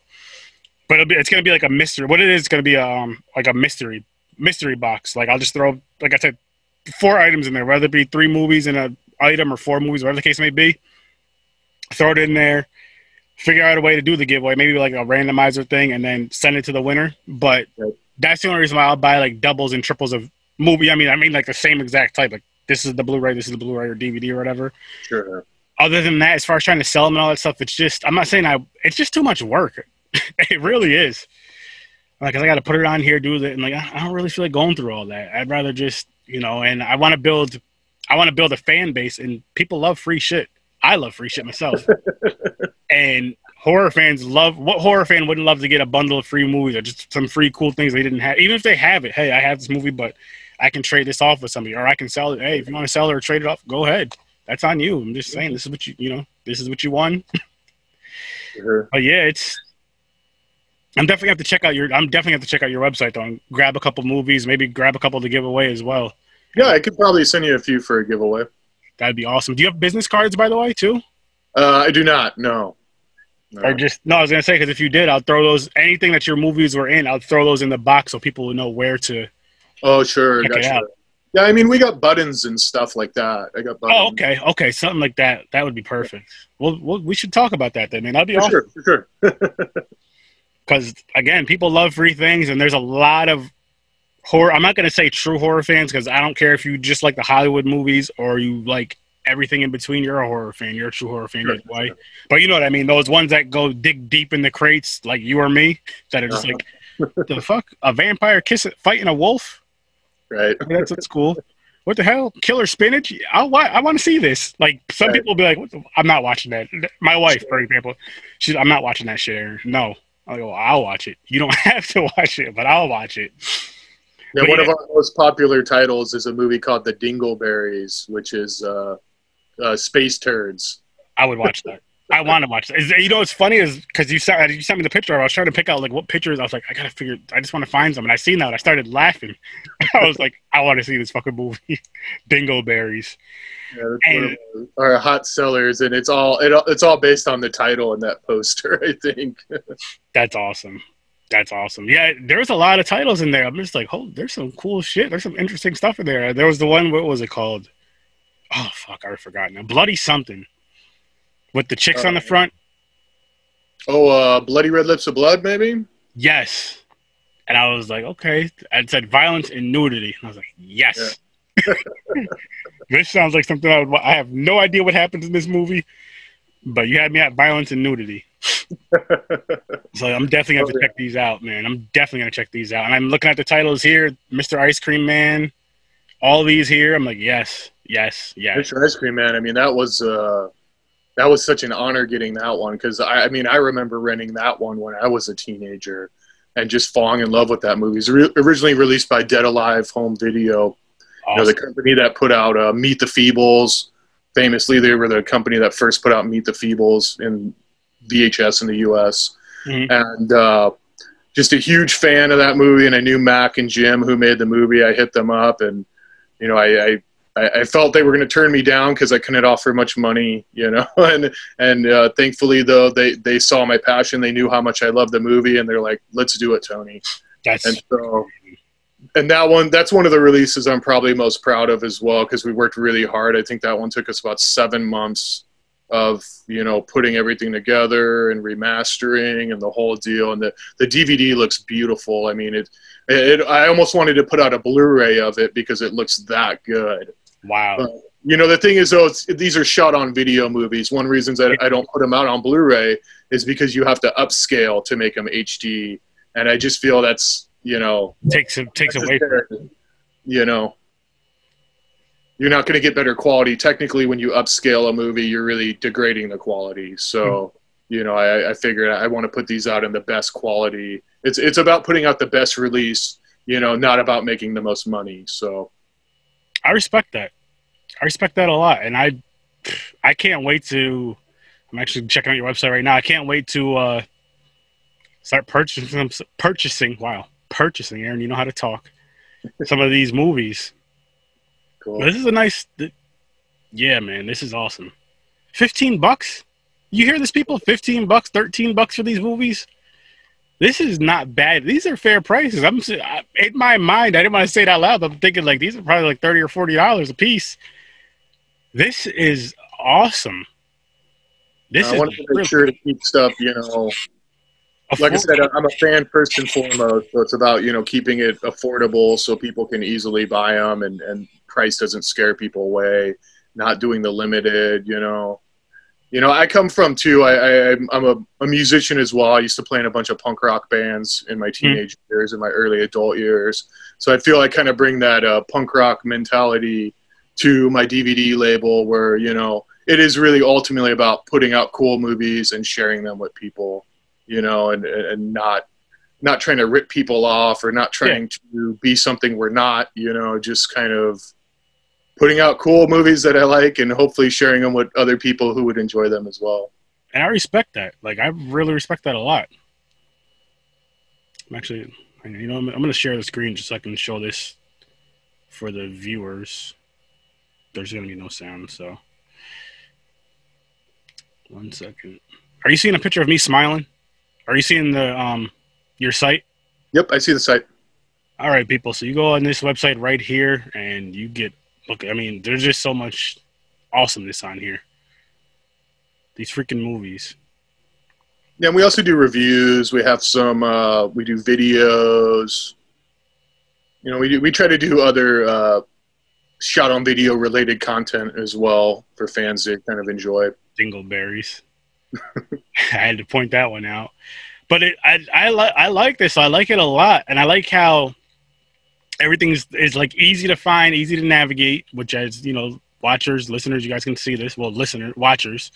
but it'll be, it's going to be like a mystery. What it is, it's going to be um like a mystery, mystery box. Like I'll just throw, like I said, four items in there, whether it be three movies and an item or four movies, whatever the case may be. Throw it in there, figure out a way to do the giveaway, maybe like a randomizer thing, and then send it to the winner. But that's the only reason why I'll buy like doubles and triples of movie. I mean, I mean like the same exact type. Like this is the Blu-ray, this is the Blu-ray or D V D or whatever. Sure. Other than that, as far as trying to sell them and all that stuff, it's just, I'm not saying I, it's just too much work. It really is. Like, cause I got to put it on here, do it, and like I don't really feel like going through all that. I'd rather just, you know, and I want to build, I want to build a fan base, and people love free shit. I love free shit myself. And horror fans love, what horror fan wouldn't love to get a bundle of free movies or just some free cool things they didn't have? Even if they have it, hey, I have this movie, but I can trade this off with somebody, or I can sell it. Hey, if you want to sell it or trade it off, go ahead. That's on you. I'm just saying, this is what you, you know, this is what you won. Sure. But yeah, it's, I'm definitely have to check out your, I'm definitely have to check out your website though, and grab a couple movies, maybe grab a couple to give away as well. Yeah. I could probably send you a few for a giveaway. That'd be awesome. Do you have business cards, by the way, too? Uh, I do not. No. No. Or just, no, I was going to say, because if you did, I'll throw those, anything that your movies were in, I'll throw those in the box so people will know where to. Oh, sure. Gotcha. Yeah, I mean, we got buttons and stuff like that. I got buttons. Oh, okay. Okay. Something like that. That would be perfect. Well, we'll we should talk about that then, man. That'd be awesome. Sure, for sure. Because, again, people love free things, and there's a lot of horror. I'm not going to say true horror fans, because I don't care if you just like the Hollywood movies or you like everything in between. You're a horror fan. You're a true horror fan. Sure, why? Sure. But you know what I mean? Those ones that go dig deep in the crates, like you or me, that are just uh-huh. like, the fuck? A vampire kiss fighting a wolf? Right. I mean, that's what's cool. What the hell? Killer spinach? I'll wa I want to see this. Like, some right. people will be like, what the I'm not watching that. My wife, sure. for example, she's, I'm not watching that shit. No. I go, well, I'll watch it. You don't have to watch it, but I'll watch it. Yeah, but one yeah. of our most popular titles is a movie called The Dingleberries, which is uh, uh, space turds. I would watch that. I want to watch that. Is, you know what's funny is because you, you sent me the picture. I was trying to pick out like what pictures. I was like, I gotta figure. I just want to find some. And I seen that. And I started laughing. I was like, I want to see this fucking movie, Dingleberries. Yeah, that's and, one of our hot sellers, and it's all it, it's all based on the title and that poster. I think that's awesome. That's awesome. Yeah, there's a lot of titles in there. I'm just like, oh, there's some cool shit. There's some interesting stuff in there. There was the one. What was it called? Oh fuck, I forgot now. Bloody something. With the chicks uh, on the front. Oh, uh, Bloody Red Lips of Blood, maybe? Yes. And I was like, okay. It said violence and nudity. And I was like, yes. Yeah. This sounds like something I would I have no idea what happens in this movie, but you had me at violence and nudity. So I'm definitely going to oh, yeah. check these out, man. I'm definitely going to check these out. And I'm looking at the titles here, Mister Ice Cream Man, all these here. I'm like, yes, yes, yes. Mister Ice Cream Man, I mean, that was... Uh... That was such an honor getting that one, because, I, I mean, I remember renting that one when I was a teenager and just falling in love with that movie. It was re originally released by Dead Alive Home Video, awesome. You know, the company that put out uh, Meet the Feebles. Famously, they were the company that first put out Meet the Feebles in V H S in the U S Mm-hmm. And uh, just a huge fan of that movie, and I knew Mac and Jim, who made the movie. I hit them up, and, you know, I... I I felt they were going to turn me down because I couldn't offer much money, you know, and, and uh, thankfully, though, they, they saw my passion. They knew how much I loved the movie, and they're like, let's do it, Tony. That's and so, and that one, that's one of the releases I'm probably most proud of as well, because we worked really hard. I think that one took us about seven months of, you know, putting everything together and remastering and the whole deal. And the, the D V D looks beautiful. I mean, it, it, I almost wanted to put out a Blu-ray of it because it looks that good. Wow. But, you know, the thing is, though, it's, these are shot on video movies. One reason I, I don't put them out on Blu-ray is because you have to upscale to make them H D. And I just feel that's, you know. Takes, takes away from it. You know. You're not going to get better quality. Technically, when you upscale a movie, you're really degrading the quality. So, hmm. you know, I, I figured I want to put these out in the best quality. It's, it's about putting out the best release, you know, not about making the most money. So. I respect that. I respect that a lot. And I, I can't wait to, I'm actually checking out your website right now. I can't wait to uh, start purchasing, purchasing, wow, purchasing, Aaron, you know how to talk, some of these movies. Cool. This is a nice, th yeah, man, this is awesome. fifteen bucks? You hear this, people? fifteen bucks, thirteen bucks for these movies? This is not bad. These are fair prices. I'm in my mind. I didn't want to say it out loud, but I'm thinking like these are probably like thirty or forty dollars a piece. This is awesome. This I is. I want to make sure to keep stuff. You know, like I said, I'm a fan first and foremost. So it's about you know keeping it affordable so people can easily buy them, and and price doesn't scare people away. Not doing the limited, you know. You know, I come from, too, I, I, I'm a, a musician as well. I used to play in a bunch of punk rock bands in my teenage mm-hmm. years, in my early adult years. So I feel I kind of bring that uh, punk rock mentality to my D V D label where, you know, it is really ultimately about putting out cool movies and sharing them with people, you know, and, and not not trying to rip people off or not trying yeah. to be something we're not, you know, just kind of putting out cool movies that I like and hopefully sharing them with other people who would enjoy them as well. And I respect that. Like, I really respect that a lot. I'm actually, you know, I'm, I'm going to share the screen just so I can show this for the viewers. There's going to be no sound, so. One second. Are you seeing a picture of me smiling? Are you seeing the um your site? Yep, I see the site. All right, people. So you go on this website right here, and you get look. I mean, there's just so much awesomeness on here. These freaking movies. Yeah, and we also do reviews. We have some. Uh, we do videos. You know, we do, we try to do other uh, shot on video related content as well for fans to kind of enjoy. Dingleberries. I had to point that one out, but it, I I like I like this. I like it a lot, and I like how everything's is like easy to find, easy to navigate. Which, as you know, watchers, listeners, you guys can see this. Well, listener, watchers,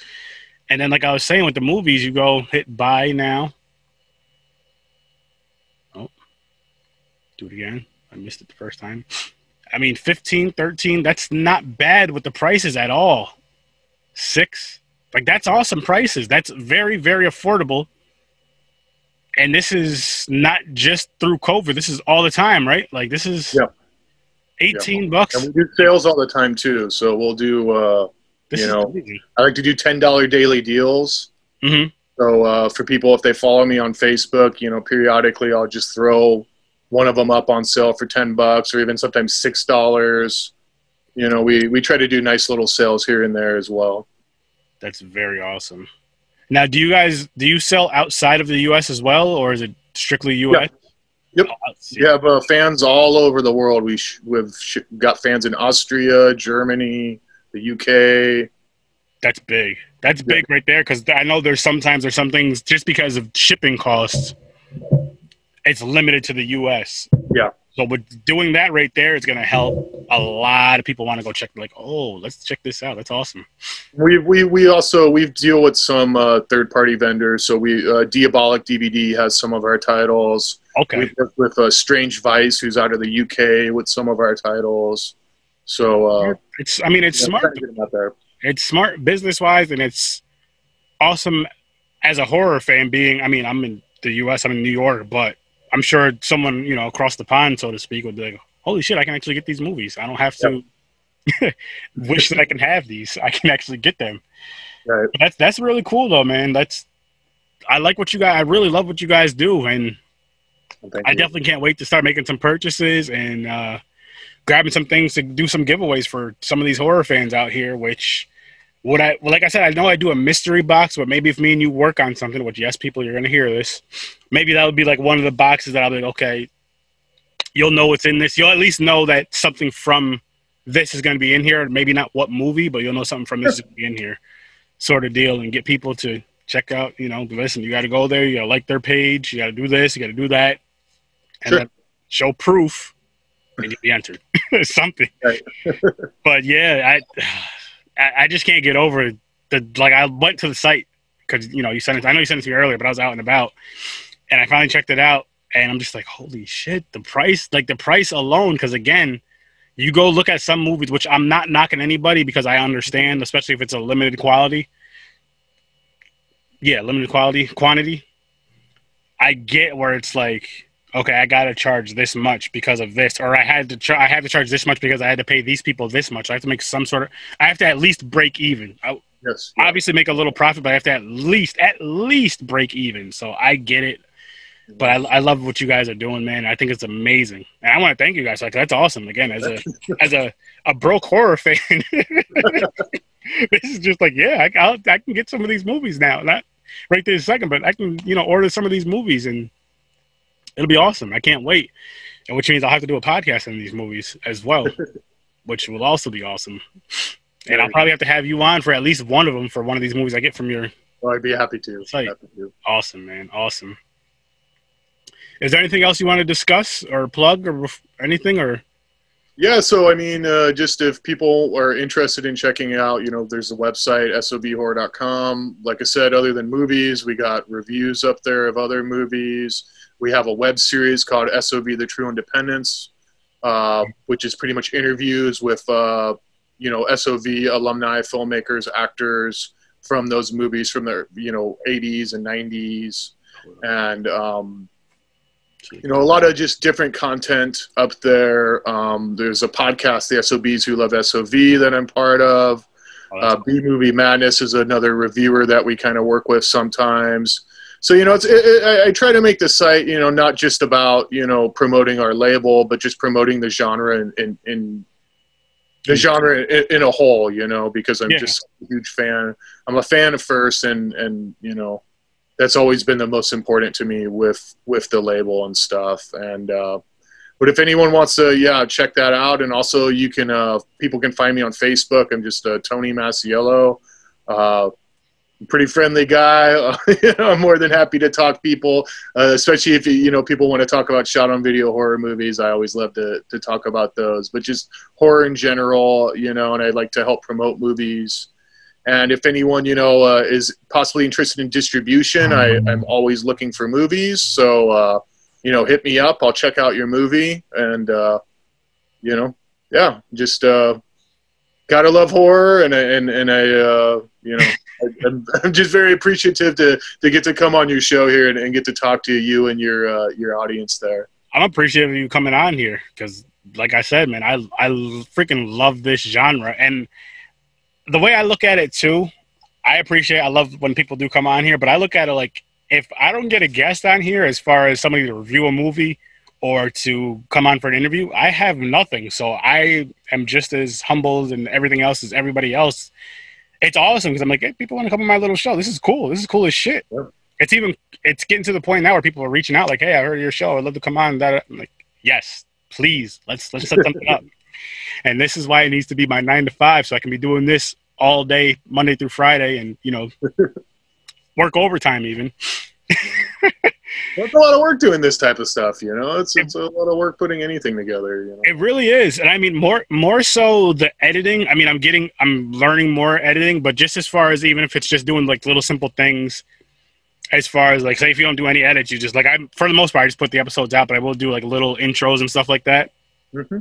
and then like I was saying with the movies, you go hit buy now. Oh, do it again. I missed it the first time. I mean, fifteen, thirteen. That's not bad with the prices at all. Six. Like, that's awesome prices. That's very, very affordable. And this is not just through COVID. This is all the time, right? Like, this is yeah. eighteen yeah. bucks. And we do sales all the time, too. So we'll do, uh, you know, crazy. I like to do ten dollar daily deals. Mm-hmm. So uh, for people, if they follow me on Facebook, you know, periodically I'll just throw one of them up on sale for ten bucks or even sometimes six dollars. You know, we, we try to do nice little sales here and there as well. That's very awesome. Now, do you guys, do you sell outside of the U S as well, or is it strictly U S? Yep. Oh, we have uh, fans all over the world. We sh we've sh got fans in Austria, Germany, the U K. That's big. That's yeah. big right there, because I know there's sometimes there's some things just because of shipping costs, it's limited to the U S. Yeah. So with doing that right there, it's going to help a lot of people want to go check. Like, oh, let's check this out. That's awesome. We we we also we deal with some uh, third party vendors. So we uh, Diabolic D V D has some of our titles. Okay. We work with uh, Strange Vice, who's out of the U K, with some of our titles. So uh, it's I mean it's yeah, smart. Out there. It's smart business wise, and it's awesome as a horror fan. Being I mean I'm in the U S. I'm in New York, but I'm sure someone, you know, across the pond, so to speak, would be like, holy shit, I can actually get these movies. I don't have to yep. wish that I can have these. I can actually get them. Right. But that's, that's really cool, though, man. That's I like what you guys – I really love what you guys do, and well, I you. definitely can't wait to start making some purchases and uh, grabbing some things to do some giveaways for some of these horror fans out here, which – Would I, well, like I said, I know I do a mystery box, but maybe if me and you work on something, which, yes, people, you're going to hear this, maybe that would be like one of the boxes that I'll be like, okay, you'll know what's in this. You'll at least know that something from this is going to be in here. Maybe not what movie, but you'll know something from this is going to be in here sort of deal, and get people to check out, you know, listen, you got to go there. You got to like their page. You got to do this. You got to do that. And sure. then show proof and you'll be entered. Something. Right. But, yeah, I... I just can't get over the, like, I went to the site because, you know, you sent it, I know you sent it to me earlier, but I was out and about, and I finally checked it out, and I'm just like, holy shit, the price, like the price alone. Because again, you go look at some movies, which I'm not knocking anybody because I understand, especially if it's a limited quality. Yeah. Limited quality quantity. I get where it's like, okay, I got to charge this much because of this, or I had to try, I had to charge this much because I had to pay these people this much. I have to make some sort of, I have to at least break even. I yes, yeah. obviously make a little profit, but I have to at least, at least break even. So I get it, but I, I love what you guys are doing, man. I think it's amazing. And I want to thank you guys. Like, that's awesome. Again, as a, as a, a broke horror fan, this is just like, yeah, I, I'll, I can get some of these movies now. Not right this second, but I can, you know, order some of these movies, and it'll be awesome. I can't wait. And which means I'll have to do a podcast on these movies as well, which will also be awesome. And I'll probably have to have you on for at least one of them for one of these movies I get from your well, I'd be happy to. Happy to. Awesome, man. Awesome. Is there anything else you want to discuss or plug or anything? Or Yeah, so I mean, uh, just if people are interested in checking out, you know, there's a website, S O V horror dot com. Like I said, other than movies, we got reviews up there of other movies. We have a web series called S O V the True Independence, uh, which is pretty much interviews with, uh, you know, S O V alumni, filmmakers, actors from those movies from the, you know, eighties and nineties. And, um, you know, a lot of just different content up there. Um, there's a podcast, The S O Bs Who Love S O V, that I'm part of. Oh, uh, B-Movie Madness is another reviewer that we kind of work with sometimes. So, you know, it's, it, it, I try to make the site, you know, not just about, you know, promoting our label, but just promoting the genre in, in, in the genre in, in a whole, you know, because I'm yeah. just a huge fan. I'm a fan first, and, and you know, that's always been the most important to me with, with the label and stuff. And, uh, but if anyone wants to, yeah, check that out. And also you can, uh, people can find me on Facebook. I'm just uh, Tony Masciello. Uh, pretty friendly guy. I'm more than happy to talk people, uh, especially if, you know, people want to talk about shot on video horror movies. I always love to, to talk about those, but just horror in general, you know, and I like to help promote movies. And if anyone, you know, uh, is possibly interested in distribution, I, I'm always looking for movies. So, uh, you know, hit me up. I'll check out your movie. And, uh, you know, yeah, just uh, gotta love horror. And, and, and I, uh, you know, I'm, I'm just very appreciative to, to get to come on your show here and, and get to talk to you and your uh, your audience there. I'm appreciative of you coming on here because, like I said, man, I, I freaking love this genre. And the way I look at it, too, I appreciate, I love when people do come on here, but I look at it like if I don't get a guest on here as far as somebody to review a movie or to come on for an interview, I have nothing. So I am just as humbled and everything else as everybody else. It's awesome because I'm like, hey, people want to come on my little show. This is cool. This is cool as shit. Yeah. It's even, it's getting to the point now where people are reaching out like, hey, I heard your show. I'd love to come on. I'm like, yes, please. Let's, let's set something up. And this is why it needs to be my nine to five. So I can be doing this all day, Monday through Friday, and, you know, work overtime even. That's a lot of work doing this type of stuff, you know. It's, it's a lot of work putting anything together, you know? It really is. And I mean, more more so the editing. I mean, I'm getting, I'm learning more editing, but just as far as even if it's just doing like little simple things, as far as like, say if you don't do any edits, you just like, I'm, for the most part, I just put the episodes out, but I will do like little intros and stuff like that. Mm-hmm.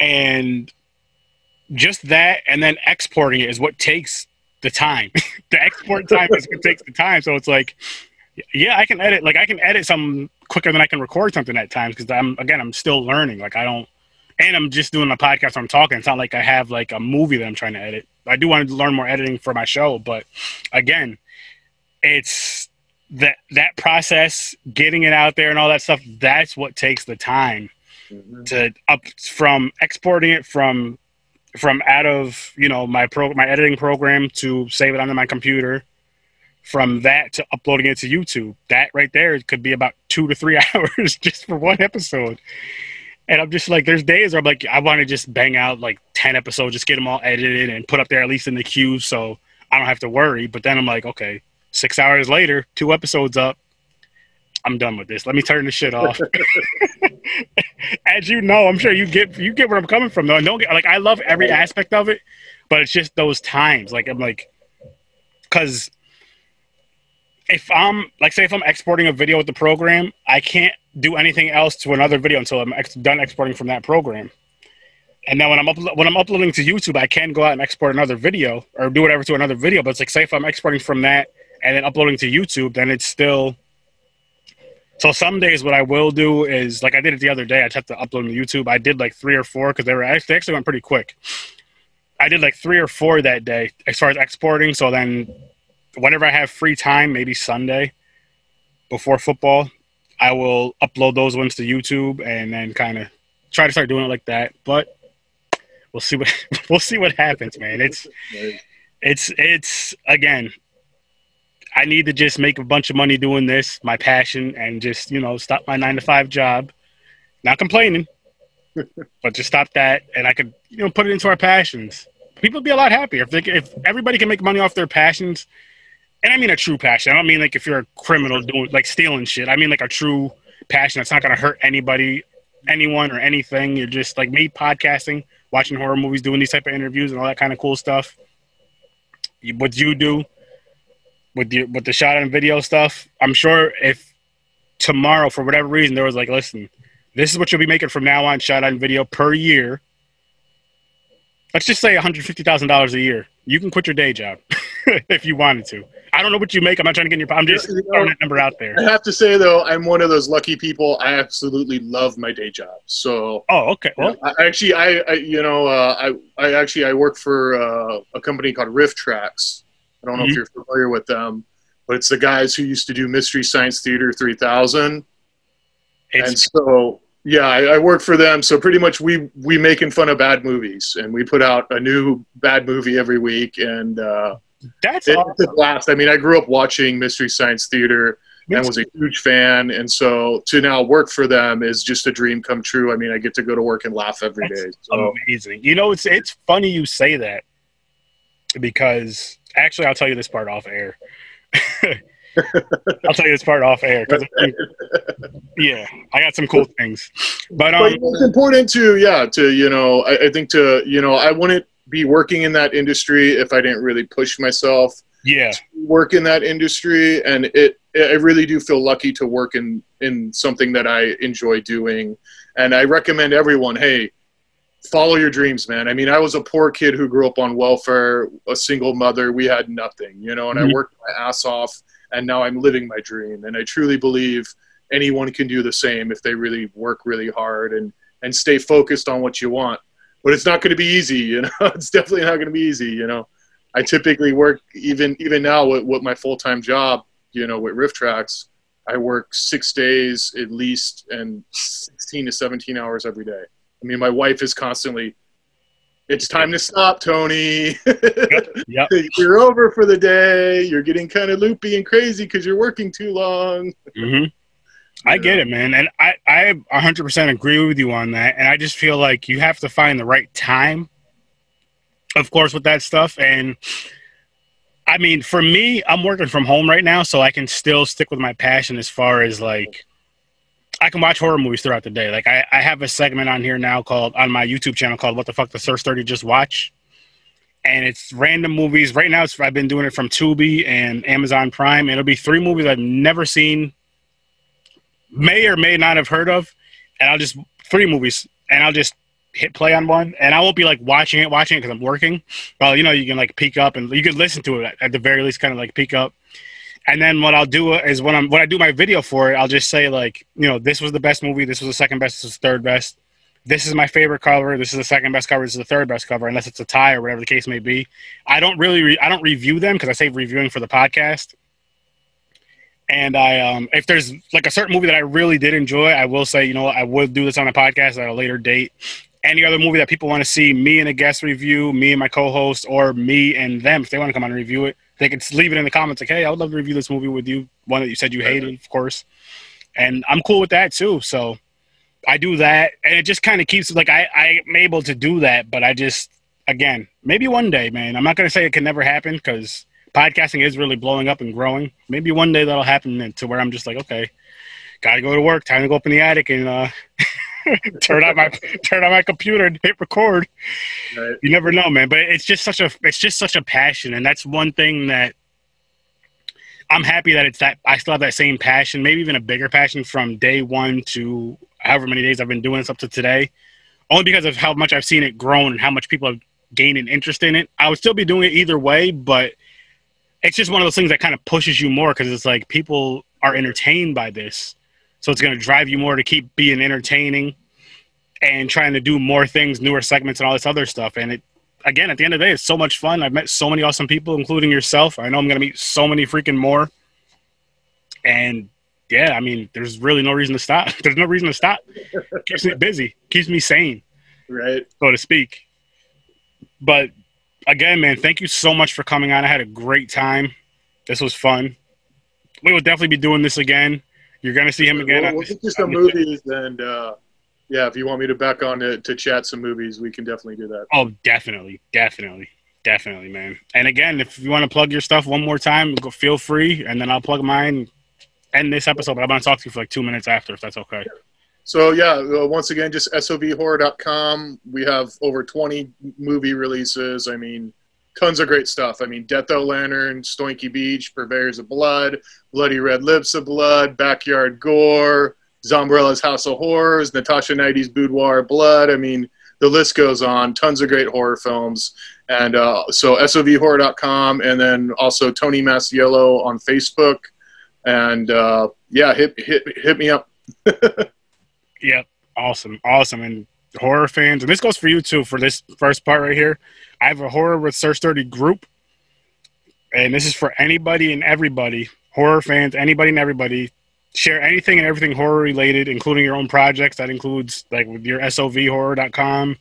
And just that, and then exporting it is what takes the time. The export time is what takes the time. So it's like, yeah, I can edit. Like I can edit something quicker than I can record something at times because I'm, again, I'm still learning. Like I don't, and I'm just doing a podcast where I'm talking. It's not like I have like a movie that I'm trying to edit. I do want to learn more editing for my show, but again, it's that that process, getting it out there and all that stuff. That's what takes the time. Mm-hmm. To up from exporting it from from out of, you know, my pro my editing program to save it onto my computer, from that to uploading it to YouTube. That right there could be about two to three hours just for one episode. And I'm just like, there's days where I'm like, I want to just bang out like ten episodes, just get them all edited and put up there at least in the queue so I don't have to worry. But then I'm like, okay, six hours later, two episodes up, I'm done with this. Let me turn this shit off. As you know, I'm sure you get you get where I'm coming from though. And don't get, like, I love every aspect of it, but it's just those times. Like I'm like, because if I'm like, say if I'm exporting a video with the program, I can't do anything else to another video until I'm ex done exporting from that program. And then when I'm uplo when I'm uploading to YouTube, I can go out and export another video or do whatever to another video. But it's like, say if I'm exporting from that and then uploading to YouTube, then it's still. So some days what I will do is, like I did it the other day, I just have to upload to YouTube. I did like three or four because they were actually, they actually went pretty quick. I did like three or four that day as far as exporting. So then whenever I have free time, maybe Sunday before football, I will upload those ones to YouTube and then kind of try to start doing it like that. But we'll see what we'll see what happens, man. It's it's it's again. I need to just make a bunch of money doing this, my passion, and just, you know, stop my nine to five job. Not complaining, but just stop that. And I could, you know, put it into our passions. People would be a lot happier if they, if everybody can make money off their passions. And I mean a true passion. I don't mean like if you're a criminal doing like stealing shit. I mean like a true passion that's not going to hurt anybody anyone or anything. You're just like me, podcasting, watching horror movies, doing these type of interviews and all that kind of cool stuff. You, what you do with the, with the shot and video stuff, I'm sure if tomorrow, for whatever reason, there was like, listen, this is what you'll be making from now on, shot on video per year. Let's just say one hundred fifty thousand dollars a year. You can quit your day job if you wanted to. I don't know what you make. I'm not trying to get in your. I'm just you know, throwing that number out there. I have to say though, I'm one of those lucky people. I absolutely love my day job. So. Oh, okay. Well, I, I actually, I, I you know, uh, I, I actually I work for uh, a company called Riff Tracks. I don't know mm-hmm. if you're familiar with them, but it's the guys who used to do Mystery Science Theater three thousand. It's and so, yeah, I, I work for them. So pretty much we, we making fun of bad movies, and we put out a new bad movie every week. And uh, that's it, awesome. It's a blast. I mean, I grew up watching Mystery Science Theater Me and was a huge fan. And so to now work for them is just a dream come true. I mean, I get to go to work and laugh every that's day. So. Amazing. You know, it's, it's funny you say that, because actually, I'll tell you this part off air. I'll tell you this part off air. Yeah, I got some cool things. But, um, but it's important to, yeah, to, you know, I, I think to, you know, I wouldn't be working in that industry if I didn't really push myself yeah. to work in that industry. And it, I really do feel lucky to work in, in something that I enjoy doing. And I recommend everyone, hey, follow your dreams, man. I mean, I was a poor kid who grew up on welfare, a single mother. We had nothing, you know, and mm-hmm. I worked my ass off, and now I'm living my dream. And I truly believe anyone can do the same if they really work really hard and, and stay focused on what you want. But it's not going to be easy, you know. It's definitely not going to be easy, you know. I typically work, even even now with, with my full-time job, you know, with Riff Tracks, I work six days at least and sixteen to seventeen hours every day. I mean, my wife is constantly, it's time to stop, Tony. Yep, yep. You're over for the day. You're getting kind of loopy and crazy because you're working too long. Mm-hmm. I know? Get it, man. And I, I one hundred percent agree with you on that. And I just feel like you have to find the right time, of course, with that stuff. And I mean, for me, I'm working from home right now, so I can still stick with my passion as far as like, I can watch horror movies throughout the day. Like I, I have a segment on here now called, on my YouTube channel called What the Fuck Does Sir Sturdy Just Watch? And it's random movies. Right now it's, I've been doing it from Tubi and Amazon Prime. And it'll be three movies I've never seen, may or may not have heard of. And I'll just, three movies. And I'll just hit play on one. And I won't be like watching it, watching it because I'm working. Well, you know, you can like peek up and you can listen to it at the very least, kind of like peek up. And then what I'll do is when I'm when I do my video for it, I'll just say like, you know, this was the best movie, this was the second best, this was the third best, this is my favorite cover, this is the second best cover, this is the third best cover, unless it's a tie or whatever the case may be. I don't really re I don't review them because I save reviewing for the podcast. And I um, if there's like a certain movie that I really did enjoy, I will say, you know, I will do this on a podcast at a later date. Any other movie that people want to see me and a guest review, me and my co-host, or me and them, if they want to come on and review it, they could leave it in the comments like, hey, I would love to review this movie with you. One that you said you hated, of course. And I'm cool with that too. So I do that. And it just kind of keeps, like, I, I'm able to do that. But I just, again, maybe one day, man. I'm not going to say it can never happen because podcasting is really blowing up and growing. Maybe one day that'll happen to where I'm just like, okay, got to go to work. Time to go up in the attic and uh, turn on my turn on my computer and hit record. Right. You never know, man. But it's just such a it's just such a passion, and that's one thing that I'm happy that it's that I still have that same passion, maybe even a bigger passion from day one to however many days I've been doing this up to today. Only because of how much I've seen it grown and how much people have gained an interest in it. I would still be doing it either way, but it's just one of those things that kind of pushes you more because it's like people are entertained by this. So it's going to drive you more to keep being entertaining and trying to do more things, newer segments and all this other stuff. And it, again, at the end of the day, it's so much fun. I've met so many awesome people, including yourself. I know I'm going to meet so many freaking more. And yeah, I mean, there's really no reason to stop. There's no reason to stop. Keeps me busy, keeps me sane, right, so to speak. But again, man, thank you so much for coming on. I had a great time. This was fun. We will definitely be doing this again. You're going to see him again. We'll, we'll get you some movies, and uh, yeah, if you want me to back on to, to chat some movies, we can definitely do that. Oh, definitely, definitely, definitely, man. And again, if you want to plug your stuff one more time, go, feel free, and then I'll plug mine, end this episode, but I'm going to talk to you for like two minutes after, if that's okay. So yeah, once again, just S O V horror dot com. We have over twenty movie releases. I mean, tons of great stuff. I mean, Death O'Lantern, Stoinky Beach, Purveyors of Blood, Bloody Red Lips of Blood, Backyard Gore, Zombrella's House of Horrors, Natasha Neidy's Boudoir of Blood. I mean, the list goes on. Tons of great horror films. And uh, so S O V horror dot com, and then also Tony Masciello on Facebook. And uh, yeah, hit, hit, hit me up. Yep. Awesome. Awesome. And horror fans, and this goes for you too, for this first part right here. I have a Horror with Sir Sturdy group, and this is for anybody and everybody, horror fans, anybody and everybody. Share anything and everything horror related, including your own projects. That includes like with your S O V horror dot com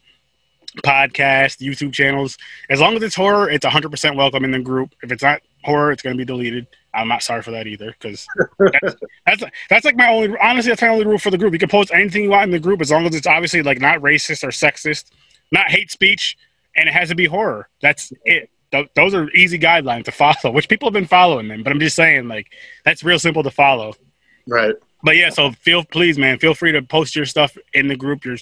podcast, YouTube channels. As long as it's horror, it's one hundred percent welcome in the group. If it's not horror, it's going to be deleted. I'm not sorry for that either, because that's, that's that's like my only, honestly, that's my only rule for the group. You can post anything you want in the group as long as it's obviously like not racist or sexist, not hate speech, and it has to be horror. That's it. Th those are easy guidelines to follow, which people have been following them. But I'm just saying, like, that's real simple to follow. Right. But yeah, so feel please, man, feel free to post your stuff in the group, your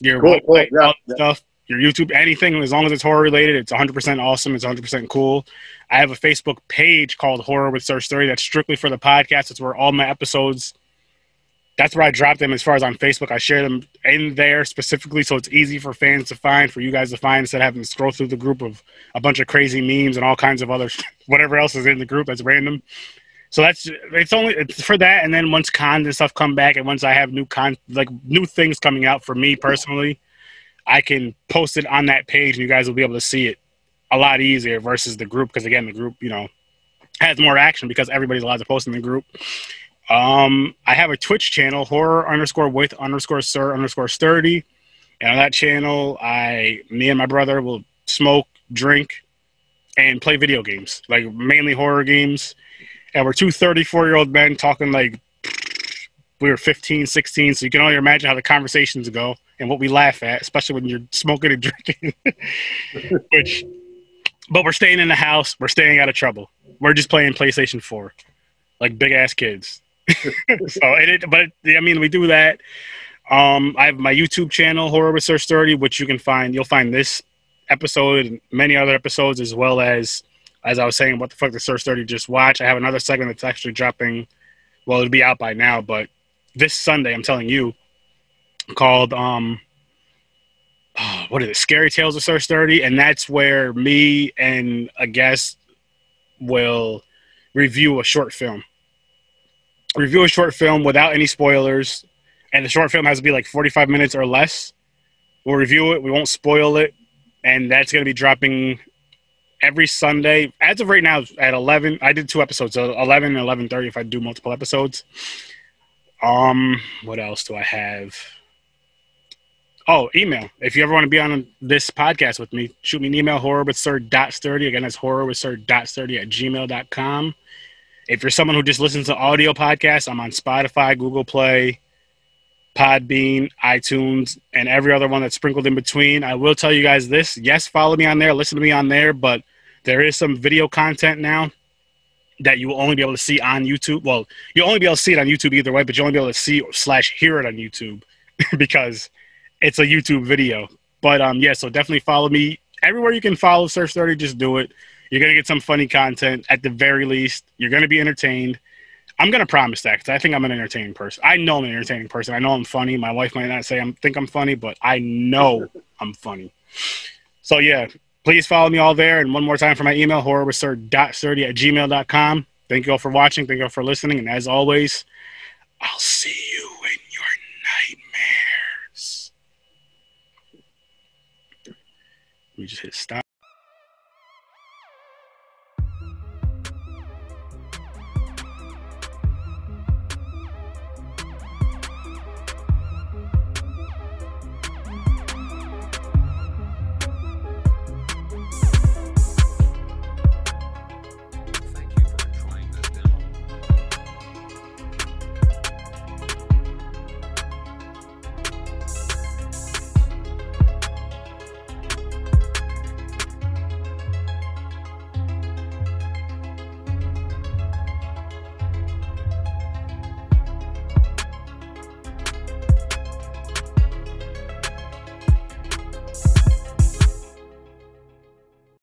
your cool, cool. Yeah, stuff. Yeah. Your YouTube, anything, as long as it's horror related, it's one hundred percent awesome. It's one hundred percent cool. I have a Facebook page called Horror with Sir Sturdy. That's strictly for the podcast. It's where all my episodes, that's where I drop them as far as on Facebook. I share them in there specifically so it's easy for fans to find, for you guys to find, instead of having to scroll through the group of a bunch of crazy memes and all kinds of other, whatever else is in the group that's random. So that's, it's only, it's for that. And then once cons and stuff come back, and once I have new con, like new things coming out for me personally, I can post it on that page and you guys will be able to see it a lot easier versus the group. Because again, the group, you know, has more action because everybody's allowed to post in the group. Um, I have a Twitch channel, horror underscore with underscore sir underscore sturdy. And on that channel, I, me and my brother will smoke, drink, and play video games, like mainly horror games. And we're two thirty-four year old men talking like we were fifteen, sixteen. So you can only imagine how the conversations go. And what we laugh at, especially when you're smoking and drinking. Which, but we're staying in the house. We're staying out of trouble. We're just playing PlayStation four, like big ass kids. So, and it, but it, I mean, we do that. Um, I have my YouTube channel, Horror with Sir Sturdy, which you can find. You'll find this episode and many other episodes, as well as, as I was saying, what the fuck did Sir Sturdy just watch? I have another segment that's actually dropping. Well, it'll be out by now, but this Sunday, I'm telling you, called um oh, what is it, Scary Tales of Sir Sturdy, and that's where me and a guest will review a short film review a short film without any spoilers, and the short film has to be like forty-five minutes or less. We'll review it, we won't spoil it, and that's going to be dropping every Sunday as of right now at eleven. I did two episodes, so eleven and eleven thirty if I do multiple episodes. Um what else do I have? Oh, email. If you ever want to be on this podcast with me, shoot me an email, horror with sir dot sturdy. Again, that's horror with sir dot sturdy at gmail dot com. If you're someone who just listens to audio podcasts, I'm on Spotify, Google Play, Podbean, iTunes, and every other one that's sprinkled in between. I will tell you guys this. Yes, follow me on there. Listen to me on there. But there is some video content now that you will only be able to see on YouTube. Well, you'll only be able to see it on YouTube either way, but you'll only be able to see slash hear it on YouTube because it's a YouTube video. But um, yeah, so definitely follow me. Everywhere you can follow Sir Sturdy, just do it. You're going to get some funny content at the very least. You're going to be entertained. I'm going to promise that because I think I'm an entertaining person. I know I'm an entertaining person. I know I'm funny. My wife might not say I think I'm funny, but I know I'm funny. So yeah, please follow me all there. And one more time for my email, horror with sir dot sturdy at gmail dot com. Thank you all for watching. Thank you all for listening. And as always, I'll see you in your nightmare. We just hit stop.